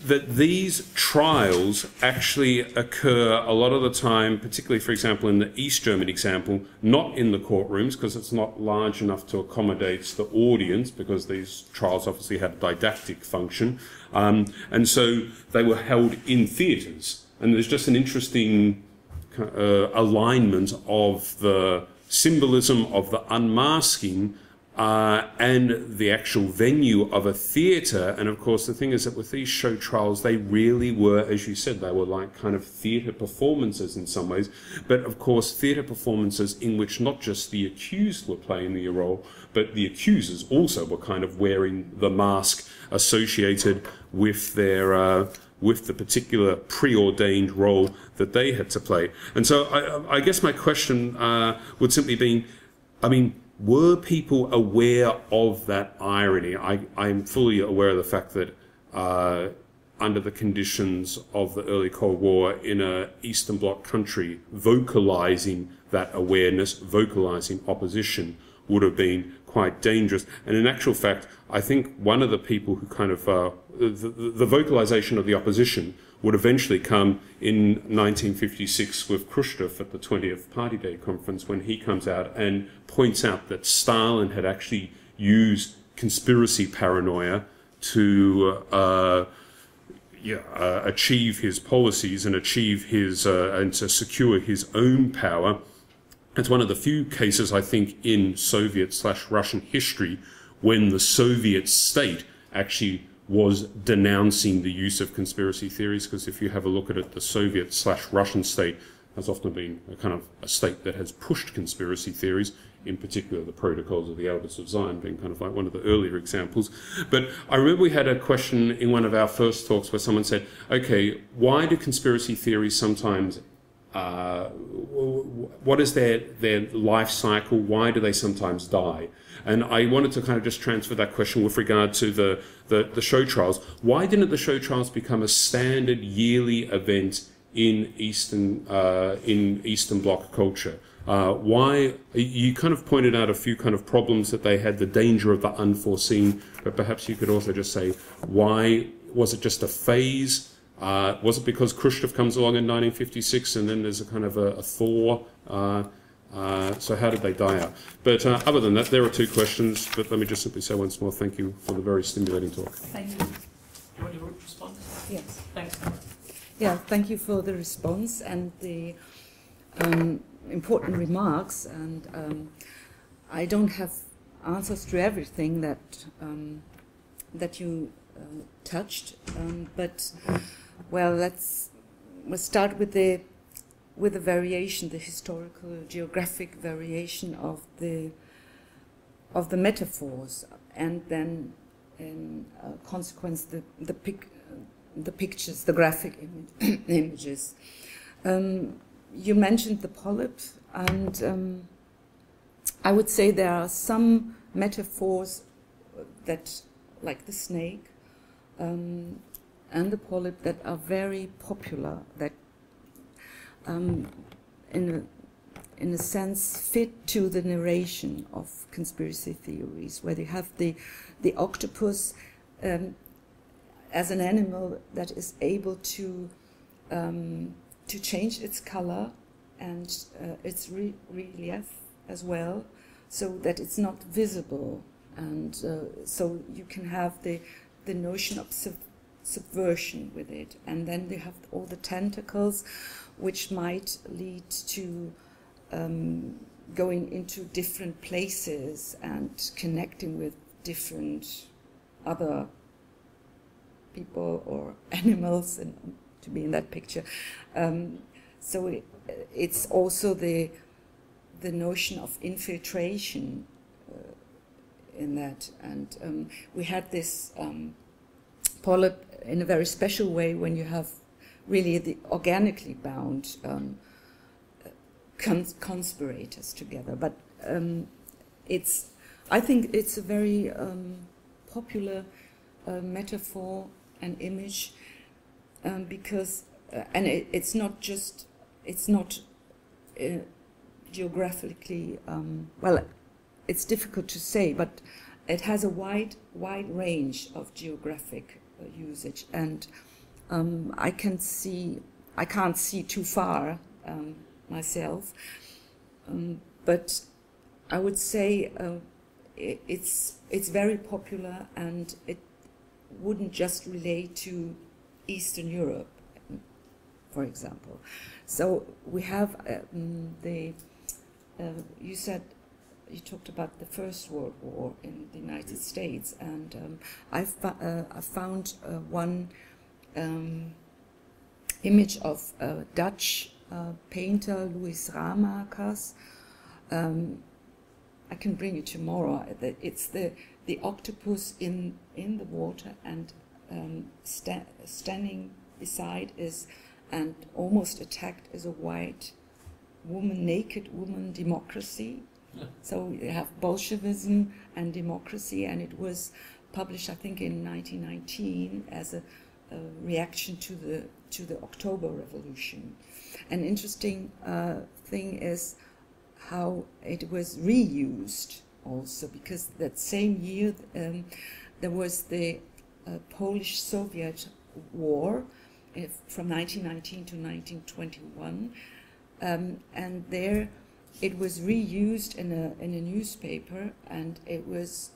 that these trials actually occur a lot of the time, particularly, for example, in the East German example, not in the courtrooms because it's not large enough to accommodate the audience, because these trials obviously had a didactic function. And so they were held in theatres. And there's just an interesting alignment of the symbolism of the unmasking and the actual venue of a theatre. And of course the thing is that with these show trials, they really were, as you said, they were like kind of theatre performances in some ways, but of course theatre performances in which not just the accused were playing the role, but the accusers also were kind of wearing the mask associated with their with the particular preordained role that they had to play. And so I guess my question would simply be, I mean, were people aware of that irony? I'm fully aware of the fact that under the conditions of the early Cold War in an Eastern Bloc country, vocalizing that awareness, vocalizing opposition would have been quite dangerous. And in actual fact, I think one of the people who kind of, the vocalization of the opposition would eventually come in 1956 with Khrushchev at the 20th Party Day Conference, when he comes out and points out that Stalin had actually used conspiracy paranoia to achieve his policies and achieve his, and to secure his own power. It's one of the few cases, I think, in Soviet/Russian history when the Soviet state actually was denouncing the use of conspiracy theories, because if you have a look at it, the Soviet/Russian state has often been a kind of a state that has pushed conspiracy theories, in particular the Protocols of the Elders of Zion being kind of like one of the earlier examples. But I remember we had a question in one of our first talks where someone said, okay, why do conspiracy theories sometimes what is their life cycle? Why do they sometimes die? And I wanted to kind of just transfer that question with regard to the show trials. Why didn't the show trials become a standard yearly event in Eastern Bloc culture? Why, you kind of pointed out a few kind of problems that they had, the danger of the unforeseen, but perhaps you could also just say, why was it just a phase? Was it because Khrushchev comes along in 1956 and then there's a kind of a thaw? So how did they die out? But other than that, there are two questions, but let me just simply say once more, thank you for the very stimulating talk. Thank you. Do you want to respond? Yes. Thanks. Yeah, thank you for the response and the important remarks. And I don't have answers to everything that, that you touched, but well, we'll start with the variation, the historical geographic variation of the metaphors, and then in consequence the pictures, the graphic images. You mentioned the polyp, and I would say there are some metaphors that, like the snake and the polyp, that are very popular, that in a sense fit to the narration of conspiracy theories, where you have the octopus as an animal that is able to change its color and its relief as well, so that it's not visible, and so you can have the notion of subversion with it. And then you have all the tentacles, which might lead to going into different places and connecting with different other people or animals, and to be in that picture. So it's also the notion of infiltration in that. And we had this polyp in a very special way, when you have really the organically bound conspirators together. But I think it's a very popular metaphor and image, because and it's not just, it's not geographically well, it's difficult to say, but it has a wide range of geographic usage, and I can't see too far myself, but I would say it's very popular, and it wouldn't just relate to Eastern Europe, for example. So we have you said, you talked about the First World War in the United States, and I found one image of a Dutch painter, Louis Ramakers. I can bring it tomorrow. It's the octopus in the water, and standing beside is, and almost attacked, is a white woman, naked woman, democracy. So you have Bolshevism and democracy, and it was published, I think, in 1919 as a reaction to the October Revolution. An interesting thing is how it was reused also, because that same year there was the Polish-Soviet War from 1919 to 1921, and there it was reused in a newspaper, and it was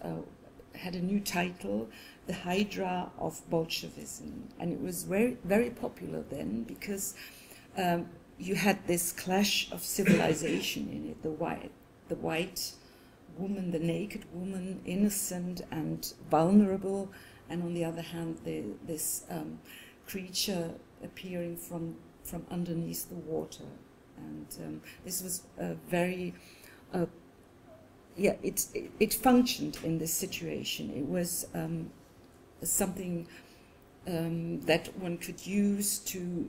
had a new title, The Hydra of Bolshevism, and it was very, very popular then, because you had this clash of civilization in it, the white woman, the naked woman, innocent and vulnerable, and on the other hand this creature appearing from underneath the water. And this was a very, it functioned in this situation. It was something that one could use to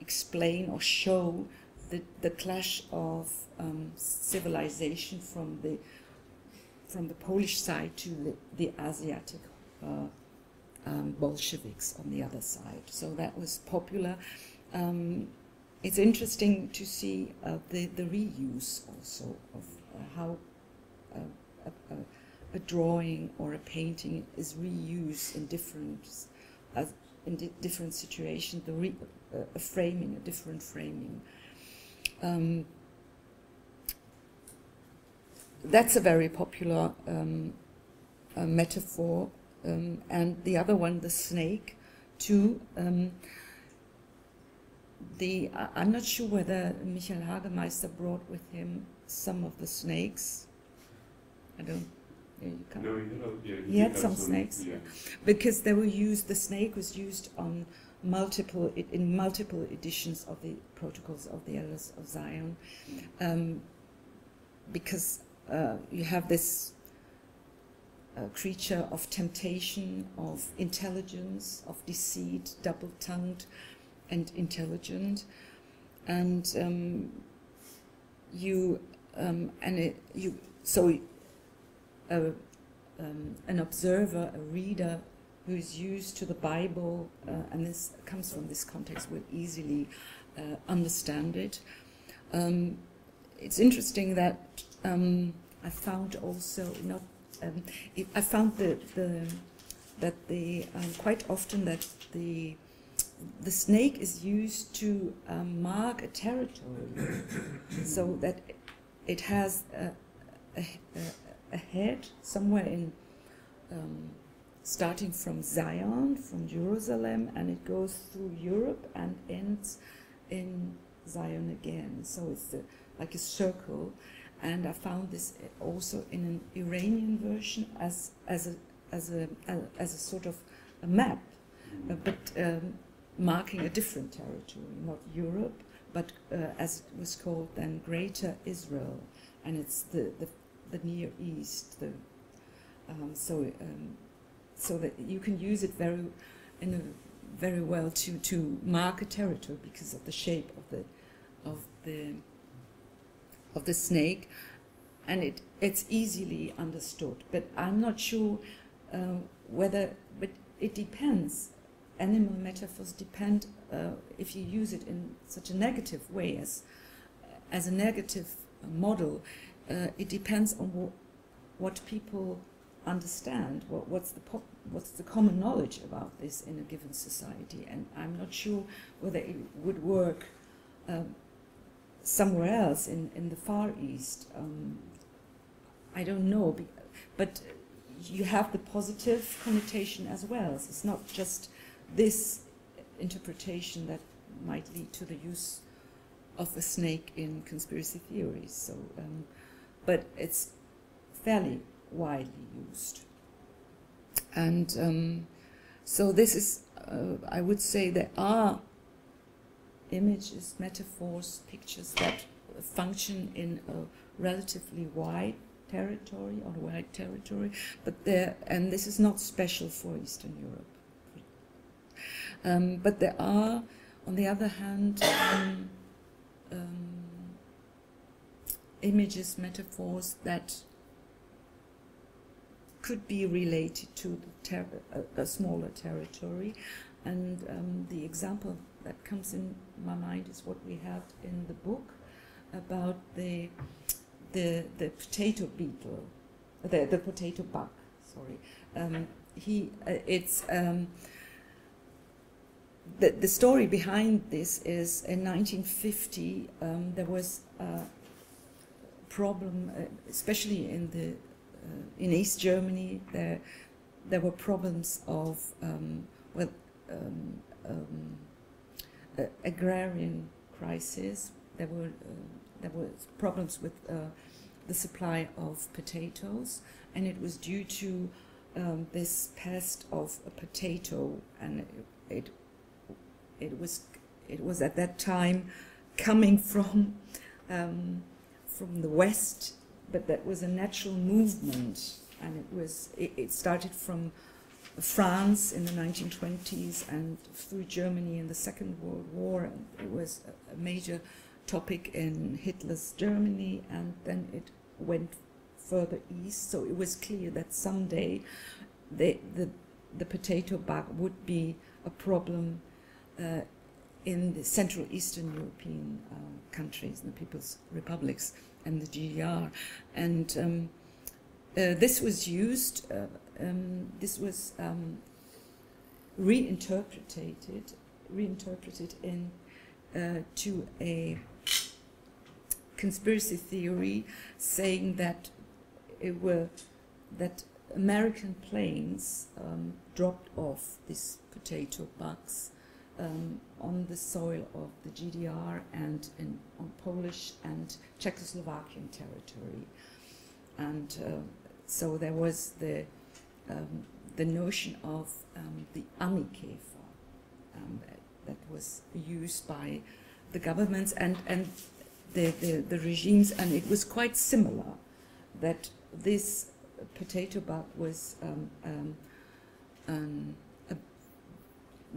explain or show the clash of civilization from the Polish side to the Asiatic Bolsheviks on the other side. So that was popular. It's interesting to see the reuse also of how a drawing or a painting is reused in different situations, a different framing. That's a very popular metaphor, and the other one, the snake, too. I'm not sure whether Michael Hagemeister brought with him some of the snakes. I don't. You can't. No, he had some snakes, yeah. Because they were used. The snake was used on multiple editions of the Protocols of the Elders of Zion, because you have this creature of temptation, of intelligence, of deceit, double-tongued and intelligent, and an observer, a reader who is used to the Bible, and this comes from this context, will easily understand it. It's interesting that I found also quite often that the snake is used to mark a territory, so that it has a head somewhere in, starting from Zion, from Jerusalem, and it goes through Europe and ends in Zion again. So it's like a circle, and I found this also in an Iranian version as a sort of a map, but marking a different territory, not Europe, but as it was called then, Greater Israel, and it's the Near East. So that you can use it very well to mark a territory because of the shape of the snake, and it's easily understood. But I'm not sure but it depends. Animal metaphors depend if you use it in such a negative way as a negative model. It depends on what people understand what's the common knowledge about this in a given society. And I'm not sure whether it would work somewhere else in the Far East. I don't know, but you have the positive connotation as well. So it's not just this interpretation that might lead to the use of the snake in conspiracy theories. So, but it's fairly widely used. And so this is, I would say there are images, metaphors, pictures that function in a relatively wide territory, or wide territory, but there, and this is not special for Eastern Europe. But there are, on the other hand, images, metaphors that could be related to the a smaller territory, and the example that comes in my mind is what we have in the book about the potato beetle, the potato bug. Sorry, the story behind this is in 1950 there was a problem, especially in the in East Germany. There were problems of agrarian crisis. There were problems with the supply of potatoes, and it was due to this pest of a potato, and it was at that time coming from the West. But that was a natural movement, and it started from France in the 1920s and through Germany in the Second World War, and it was a major topic in Hitler's Germany, and then it went further east. So it was clear that someday the potato bug would be a problem in the Central Eastern European countries, the People's Republics and the GDR. And this was used, this was reinterpreted in to a conspiracy theory, saying that American planes dropped off these potato bugs on the soil of the GDR and on Polish and Czechoslovakian territory, and so there was the notion of the Ammikäfer that was used by the governments and the regimes, and it was quite similar that this potato bug was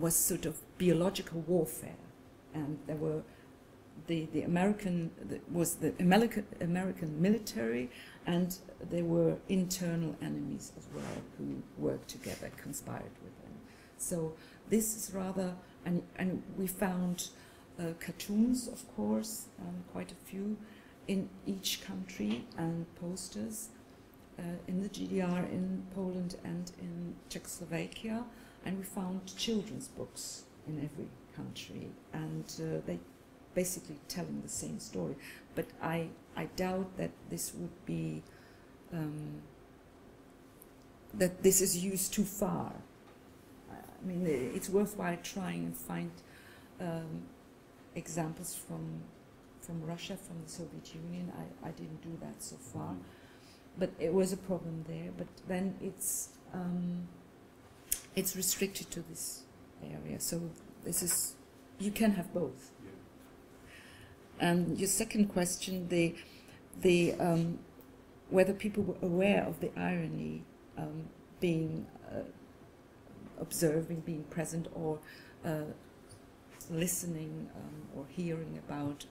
sort of biological warfare, and there were the American military, and there were internal enemies as well who worked together, conspired with them. So this is rather, and we found cartoons, of course, quite a few in each country, and posters in the GDR, in Poland, and in Czechoslovakia. And we found children's books in every country, and they basically telling the same story. But I doubt that this would be, that this is used too far. I mean, it's worthwhile trying and find examples from Russia, from the Soviet Union. I didn't do that so far, but it was a problem there. But then it's restricted to this area, so this is, you can have both. Yeah. And your second question, whether people were aware of the irony being observing, being present, or listening or hearing about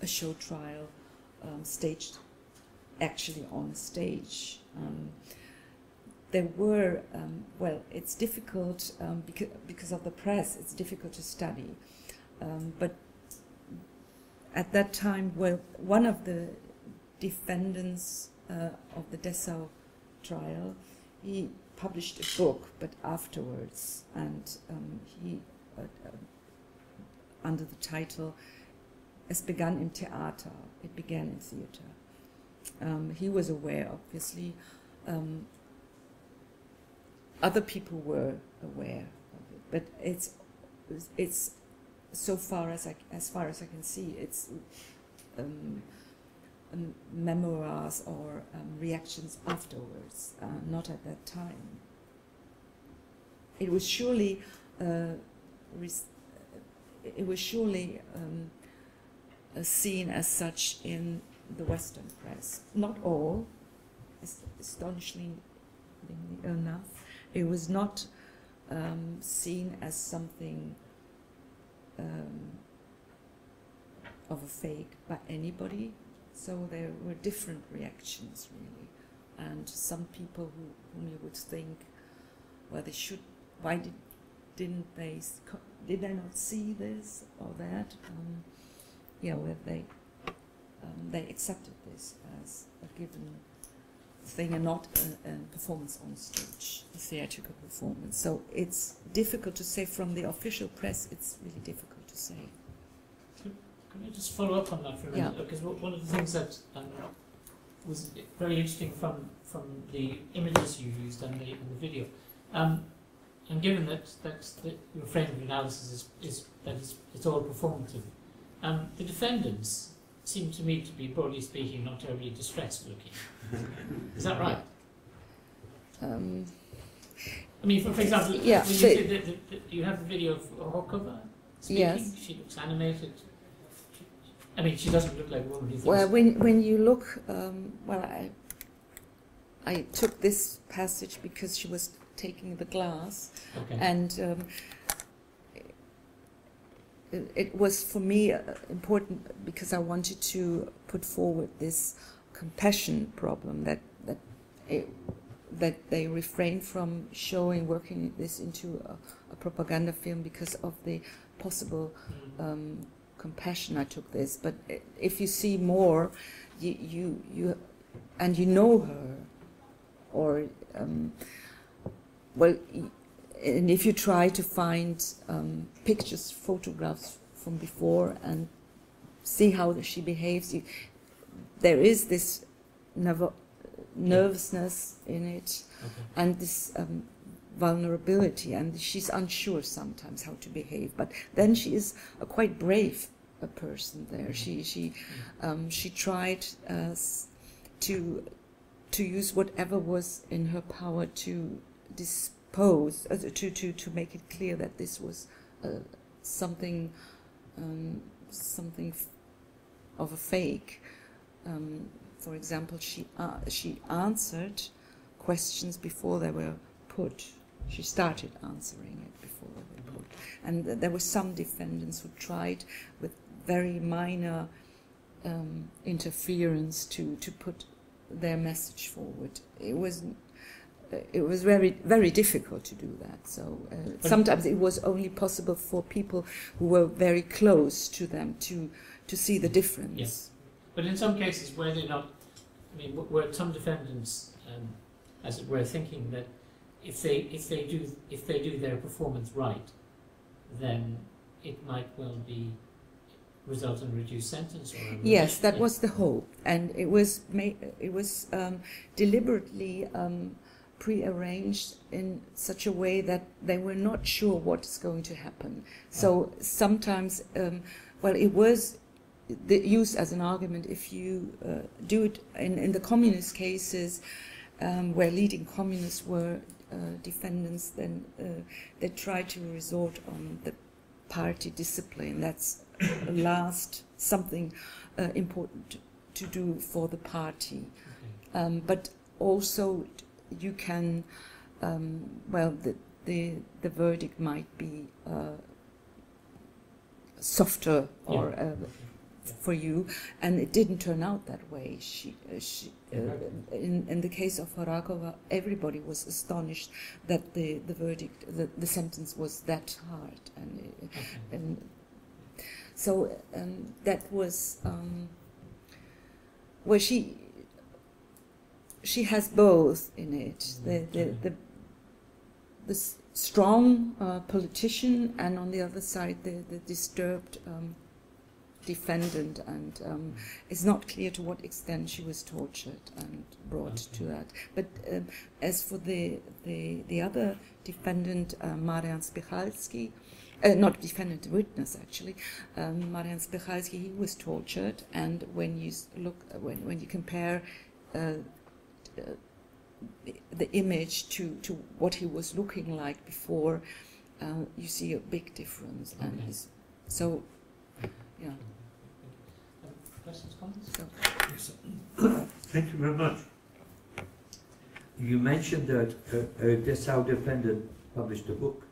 a show trial staged actually on a stage. There were, well, it's difficult because of the press, it's difficult to study. But at that time, well, one of the defendants of the Dessau trial, he published a book, but afterwards, and he, under the title, Es begann im Theater, it began in theater. He was aware, obviously. Other people were aware of it, but it's so far as I can see, it's memoirs or reactions afterwards, not at that time. It was surely seen as such in the Western press. Not all, astonishingly enough, it was not seen as something of a fake by anybody. So there were different reactions, really, and some people whom you would think, well, they should, why did I not see this or that? Yeah, well, they accepted this as a given thing and not a performance on stage, a theatrical performance. So it's difficult to say from the official press. It's really difficult to say. Can I just follow up on that for a minute? Yeah. Because one of the things that was very interesting from the images you used and the video, and given that your frame of analysis is that it's all performative, the defendants seem to me to be, broadly speaking, not terribly distressed looking. Is that right? I mean, for example, yeah, you have the video of Horáková speaking. Yes. She looks animated. I mean, she doesn't look like a woman. Well, when you look, well, I took this passage because she was taking the glass, okay, and it was for me important because I wanted to put forward this compassion problem that they refrain from showing, working this into a propaganda film because of the possible. Compassion, I took this, but if you see more, and you know her, or well, and if you try to find pictures, photographs from before, and see how she behaves, there is this nervousness in it, okay, and this vulnerability, and she's unsure sometimes how to behave. But then she is quite brave. A person there, she tried to use whatever was in her power to dispose to make it clear that this was something of a fake. For example, she answered questions before they were put. She started answering it before they were put, and there were some defendants who tried with very minor interference to put their message forward. It was very, very difficult to do that. So sometimes it was only possible for people who were very close to them to see the difference. Yes, but in some cases, were they not? I mean, were some defendants, as it were, thinking that if they do their performance right, then it might well be. Result in reduced sentence. Or yes, that was the hope, and it was deliberately prearranged in such a way that they were not sure what is going to happen. So sometimes, well, it was used as an argument. If you do it in the communist cases, where leading communists were defendants, then they tried to resort on the party discipline. That's something important to do for the party, okay, but also you can well, the verdict might be softer, yeah, or yeah, for you, and it didn't turn out that way. In the case of Horáková, everybody was astonished that the verdict, the sentence was that hard, and okay, so that was where she has both in it, the strong politician, and on the other side the disturbed defendant, and it's not clear to what extent she was tortured and brought to that. But as for the other defendant, Marian Spychalski, not defendant, witness actually, Marian Spychalski, he was tortured, and when you look, when you compare the image to what he was looking like before, you see a big difference. And he's, so, yeah. Questions, comments? So. Yes. Thank you very much. You mentioned that Dessau defendant published a book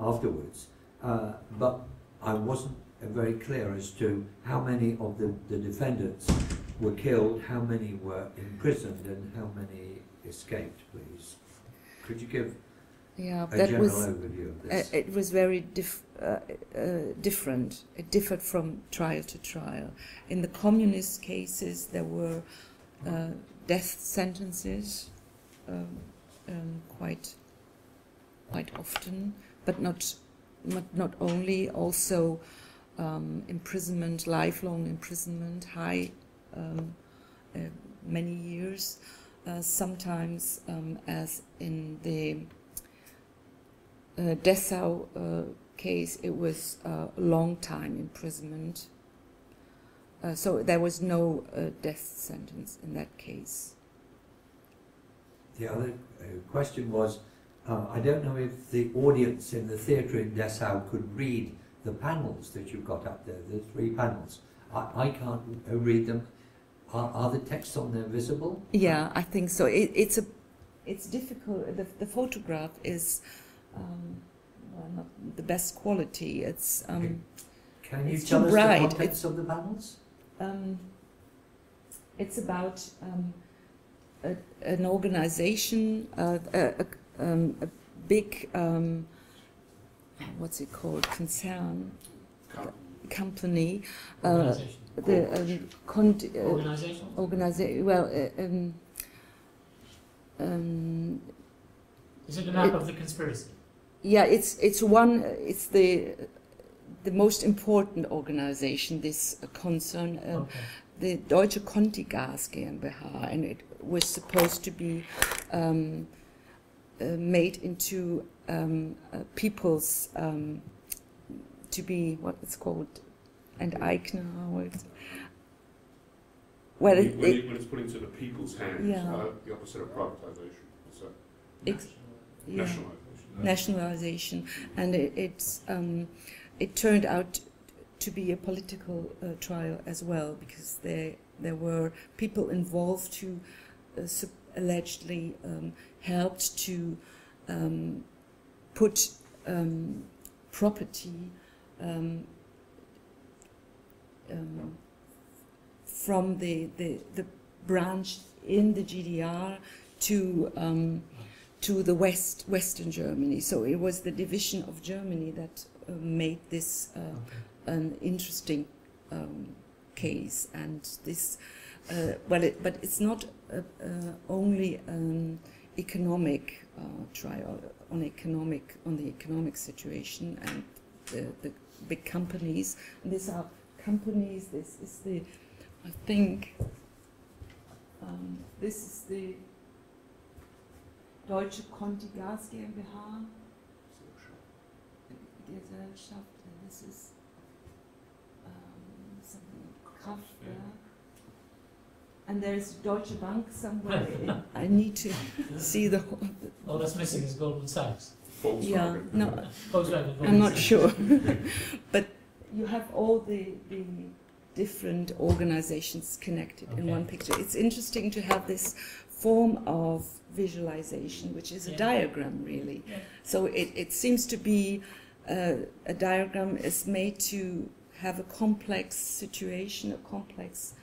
afterwards, but I wasn't very clear as to how many of the defendants were killed, how many were imprisoned, and how many escaped, please. Could you give a general overview of this? It was very different. It differed from trial to trial. In the communist cases, there were death sentences quite often, but not only, also imprisonment, lifelong imprisonment, high many years, sometimes as in the Dessau case, it was a long time imprisonment, so there was no death sentence in that case. The other question was, I don't know if the audience in the theatre in Dessau could read the panels that you've got up there, the three panels. I can't read them. Are the texts on there visible? Yeah, I think so. It's difficult. The photograph is well, not the best quality. It's Can you tell us the contents of the panels? It's about an organization, a big what's it called? Concern. Company, is it the map of the conspiracy? Yeah, it's one. It's the most important organization. This concern, the Deutsche Contigas GmbH, and it was supposed to be made into people's. To be what it's called, and Eichner. Well, when it's put into the people's hands, the opposite of privatization, so nationalization, and it turned out to be a political trial as well, because there were people involved who allegedly helped to put property. From the branch in the GDR to the Western Germany, so it was the division of Germany that made this an interesting case. And this, but it's not only an economic trial on the economic situation and the big companies. These are companies. This is the, I think, this is the Deutsche Contigas GmbH. Gesellschaft. And this is something Kraftwerk. And there's Deutsche Bank somewhere. I need to see the. All that's missing is Goldman Sachs. Yeah, no, I'm not sure, but you have all the different organizations connected in one picture. It's interesting to have this form of visualization, which is a diagram, really. Yeah. So it seems to be a diagram is made to have a complex situation, a complex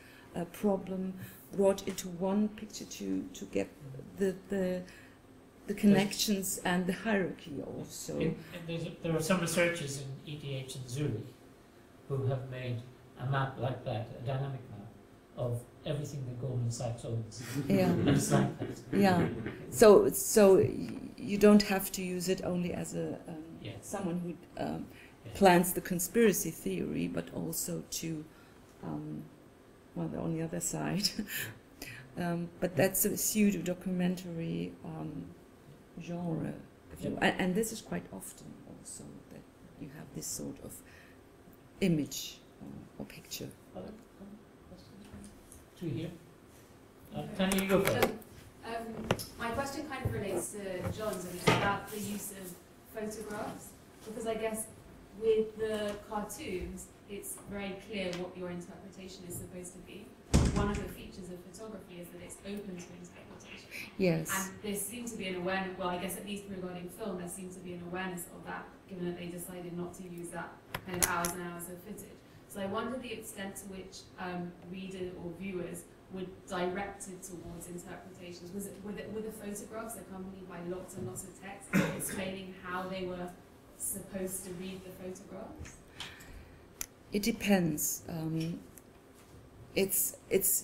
problem brought into one picture to get the connections and the hierarchy also. There are some researchers in ETH and Zurich who have made a map like that, a dynamic map of everything that Goldman Sachs owns. Yeah. It's like that. Yeah. So you don't have to use it only as a someone who plants the conspiracy theory, but also to well, on the other side. But that's a pseudo-documentary genre, and this is quite often also that you have this sort of image or picture. To you. Tanya, you go first. My question kind of relates to John's, and it's about the use of photographs, because I guess with the cartoons, it's very clear what your interpretation is supposed to be. One of the features of photography is that it's open to interpretation. Yes. And there seems to be an awareness, well, I guess at least regarding film, there seems to be an awareness of that, given that they decided not to use that kind of hours and hours of footage. So I wonder the extent to which readers or viewers were directed towards interpretations. Were the photographs accompanied by lots and lots of text explaining how they were supposed to read the photographs? It depends. It's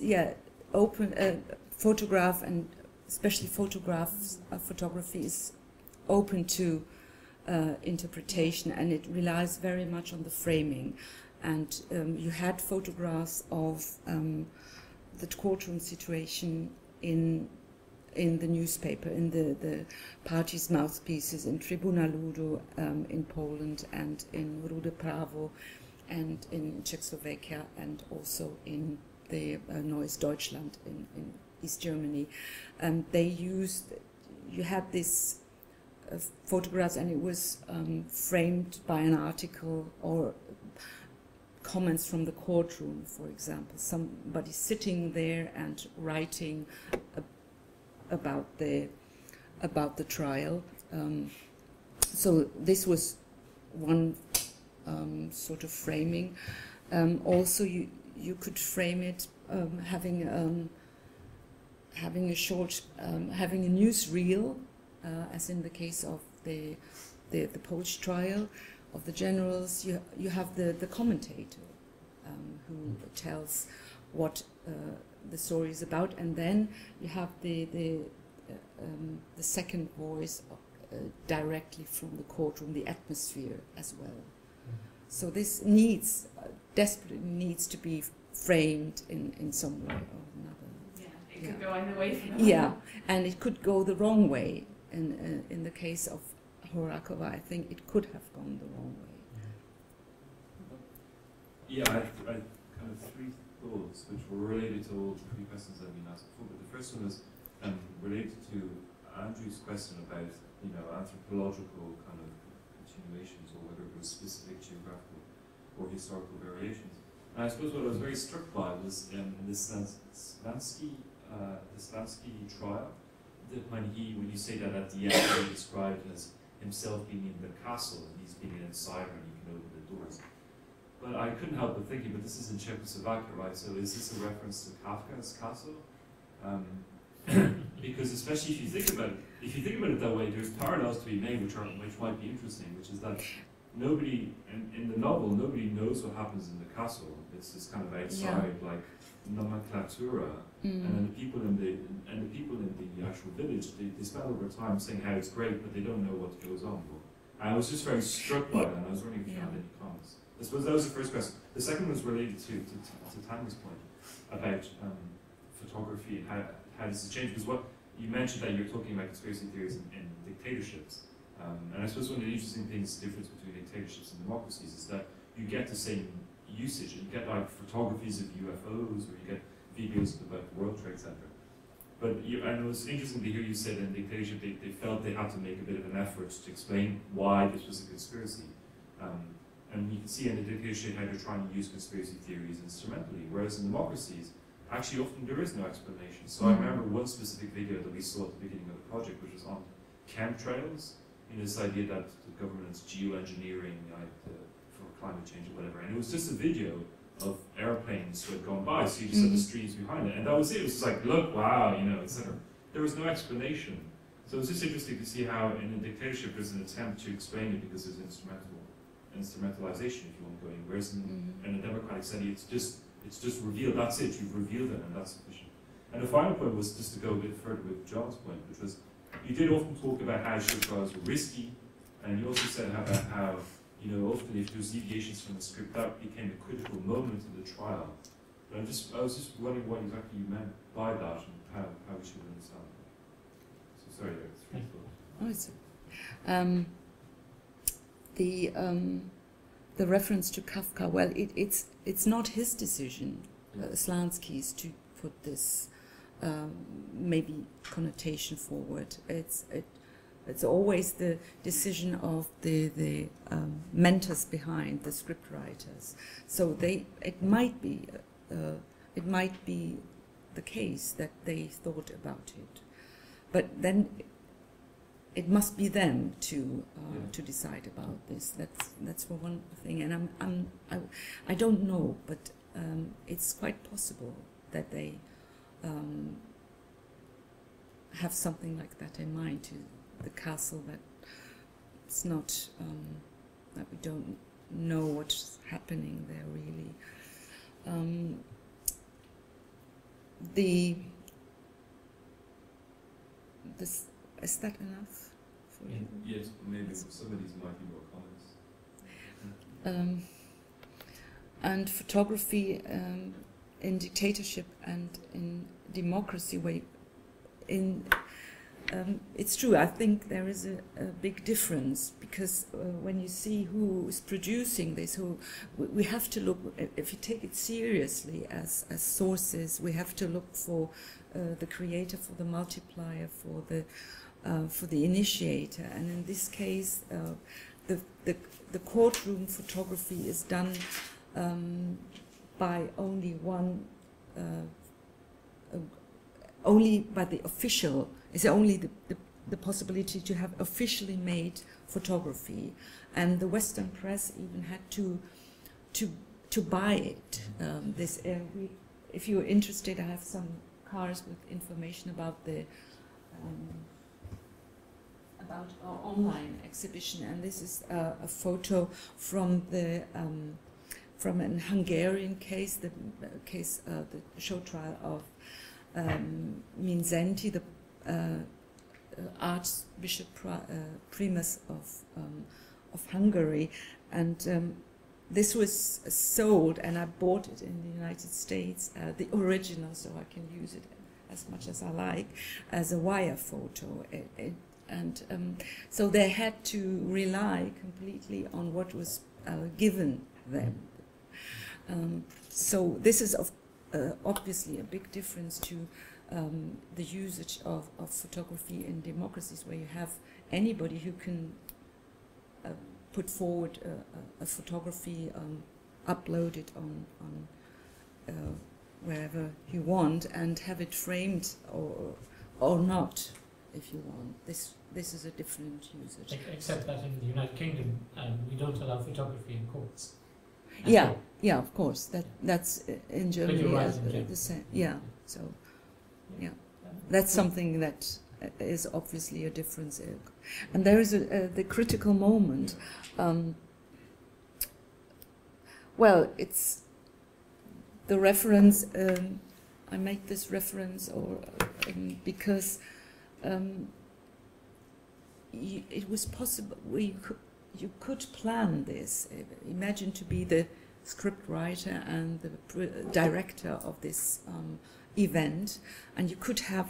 open photograph, and especially photography is open to interpretation, and it relies very much on the framing. And you had photographs of the courtroom situation in the newspaper, in the party's mouthpieces, in Tribuna Ludo in Poland, and in Rude Pravo, and in Czechoslovakia, and also in the Neues Deutschland in East Germany. They used, you had this photographs, and it was framed by an article or comments from the courtroom, for example. Somebody sitting there and writing about the trial. So this was one sort of framing. Also, you could frame it having a newsreel, as in the case of the Polish trial of the generals. You have the commentator who tells what the story is about, and then you have the second voice directly from the courtroom, the atmosphere as well. So this needs, desperately needs to be framed in some way or another. Yeah, it could go either way. Yeah, and it could go the wrong way. In the case of Horáková, I think it could have gone the wrong way. Yeah, I kind of three thoughts which were related to all the three questions that have been asked before. But the first one was related to Andrew's question about, you know, anthropological kind of continuations, or whether it was specific geographical or historical variations. And I suppose what I was very struck by was in this Slansky trial, that when you say that at the end, he described as himself being in the castle and he's being an outsider and he can open the doors. But I couldn't help but thinking, but this is in Czechoslovakia, right? So is this a reference to Kafka's castle? Because especially if you think about it that way, there's parallels to be made which might be interesting, which is that nobody in the novel, nobody knows what happens in the castle. It's this kind of outside, like nomenclatura, and then the people in the actual village, they spend all their time saying how it's great, but they don't know what goes on. And I was just very struck by that, and I was wondering if you had any comments. I suppose that was the first question. The second was related to Tanya's point about photography and how this has changed, because what you mentioned that you're talking about conspiracy theories and dictatorships, and I suppose one of the interesting things, the difference between dictatorships and democracies, is that you get the same usage. You get like photographies of UFOs, or you get videos about the World Trade Center. But and it was interesting to hear you say that in dictatorship they felt they had to make a bit of an effort to explain why this was a conspiracy. And you can see in the dictatorship how they're trying to use conspiracy theories instrumentally, whereas in democracies, actually often there is no explanation. So I remember one specific video that we saw at the beginning of the project, which was on chemtrails, and this idea that the government's geoengineering for climate change or whatever. And it was just a video of airplanes who had gone by, so you just had the streams behind it. And that was it. It was just like, look, wow, you know, etc. There was no explanation. So it was just interesting to see how in a dictatorship there's an attempt to explain it because there's instrumentalization, if you want to go in. Whereas in a democratic setting, it's just It's just revealed, that's it, you've revealed it, and that's sufficient. And the final point was just to go a bit further with John's point, which was, you did often talk about how show trials were risky, and you also said about how, you know, often if there was deviations from the script, that became a critical moment of the trial. But I was just wondering what exactly you meant by that, and how we should understand that. So sorry, that's really cool. The reference to Kafka, well, it's not his decision, Slansky's, to put this maybe connotation forward. It's always the decision of the mentors behind, the script writers. So it might be the case that they thought about it, but then it must be them to decide about this. That's for one thing. And I don't know, but it's quite possible that they have something like that in mind, to the castle, that it's not that we don't know what's happening there really. Is that enough for you? Yes, maybe some of these might be more comments. And photography in dictatorship and in democracy way. It's true. I think there is a big difference, because when you see who is producing this, we have to look. If you take it seriously as sources, we have to look for the creator, for the multiplier, for the initiator, and in this case, the courtroom photography is done by only one, only by the official. It's only the possibility to have officially made photography, and the Western press even had to buy it. If you're interested, I have some cards with information about the. About our online exhibition, and this is a photo from the from an Hungarian case, the show trial of Minzenti, the Archbishop Primus of Hungary, and this was sold, and I bought it in the United States, the original, so I can use it as much as I like, as a wire photo. And so they had to rely completely on what was given them. So this is obviously a big difference to the usage of photography in democracies, where you have anybody who can put forward a photography, upload it on wherever you want, and have it framed or not, if you want. This is a different usage. Except that in the United Kingdom, we don't allow photography in courts. Yeah, yeah, of course. That's in Germany, the same. Yeah, so yeah, that's something that is obviously a difference. And there is the critical moment. Well, it's the reference. I make this reference, because. It was possible. You could plan this. Imagine to be the script writer and the director of this event, and you could have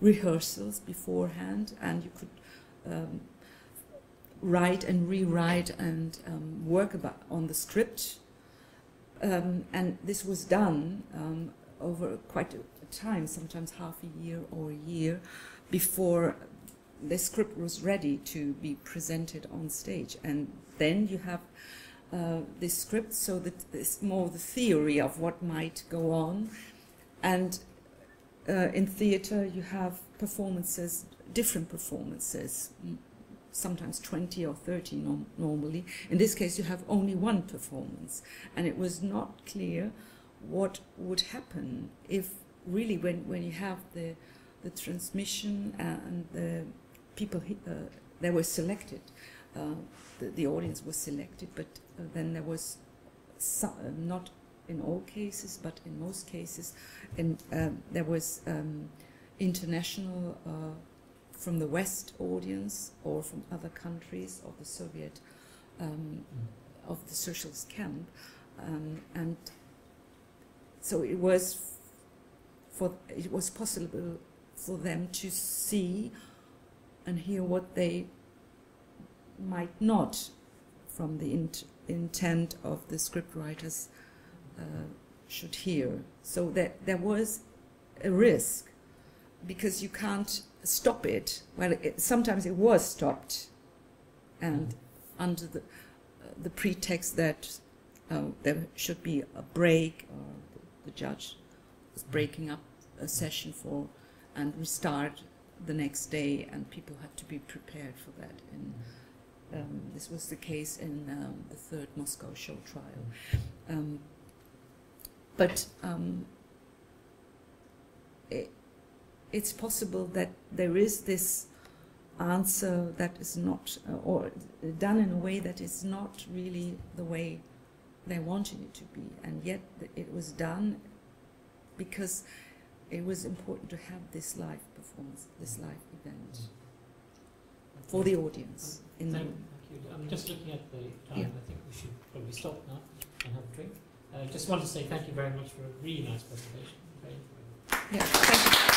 rehearsals beforehand, and you could write and rewrite and work on the script. And this was done over quite time, sometimes half a year or a year, before the script was ready to be presented on stage. And then you have this script, so that it's more the theory of what might go on. And in theater you have performances, different performances, sometimes 20 or 30 normally. In this case you have only one performance, and it was not clear what would happen if really, when you have the transmission and the people they were selected, the audience was selected, but then there was not in all cases, but in most cases, and there was international from the West audience or from other countries of the Soviet, of the socialist camp, and so it was possible for them to see and hear what they might not, from the intent of the scriptwriters, should hear. So that there was a risk, because you can't stop it. Well, sometimes it was stopped, and under the pretext that there should be a break, or the judge was breaking up a session for and restart the next day, and people had to be prepared for that. And this was the case in the third Moscow show trial. It's possible that there is this answer that is not, or done in a way that is not really the way they wanted it to be, and yet it was done because it was important to have this live performance, this live event for the audience. In thank you. I'm just looking at the time. Yeah. I think we should probably stop now and have a drink. I just want to say thank you very much for a really nice presentation. Very, very nice. Yeah, thank you.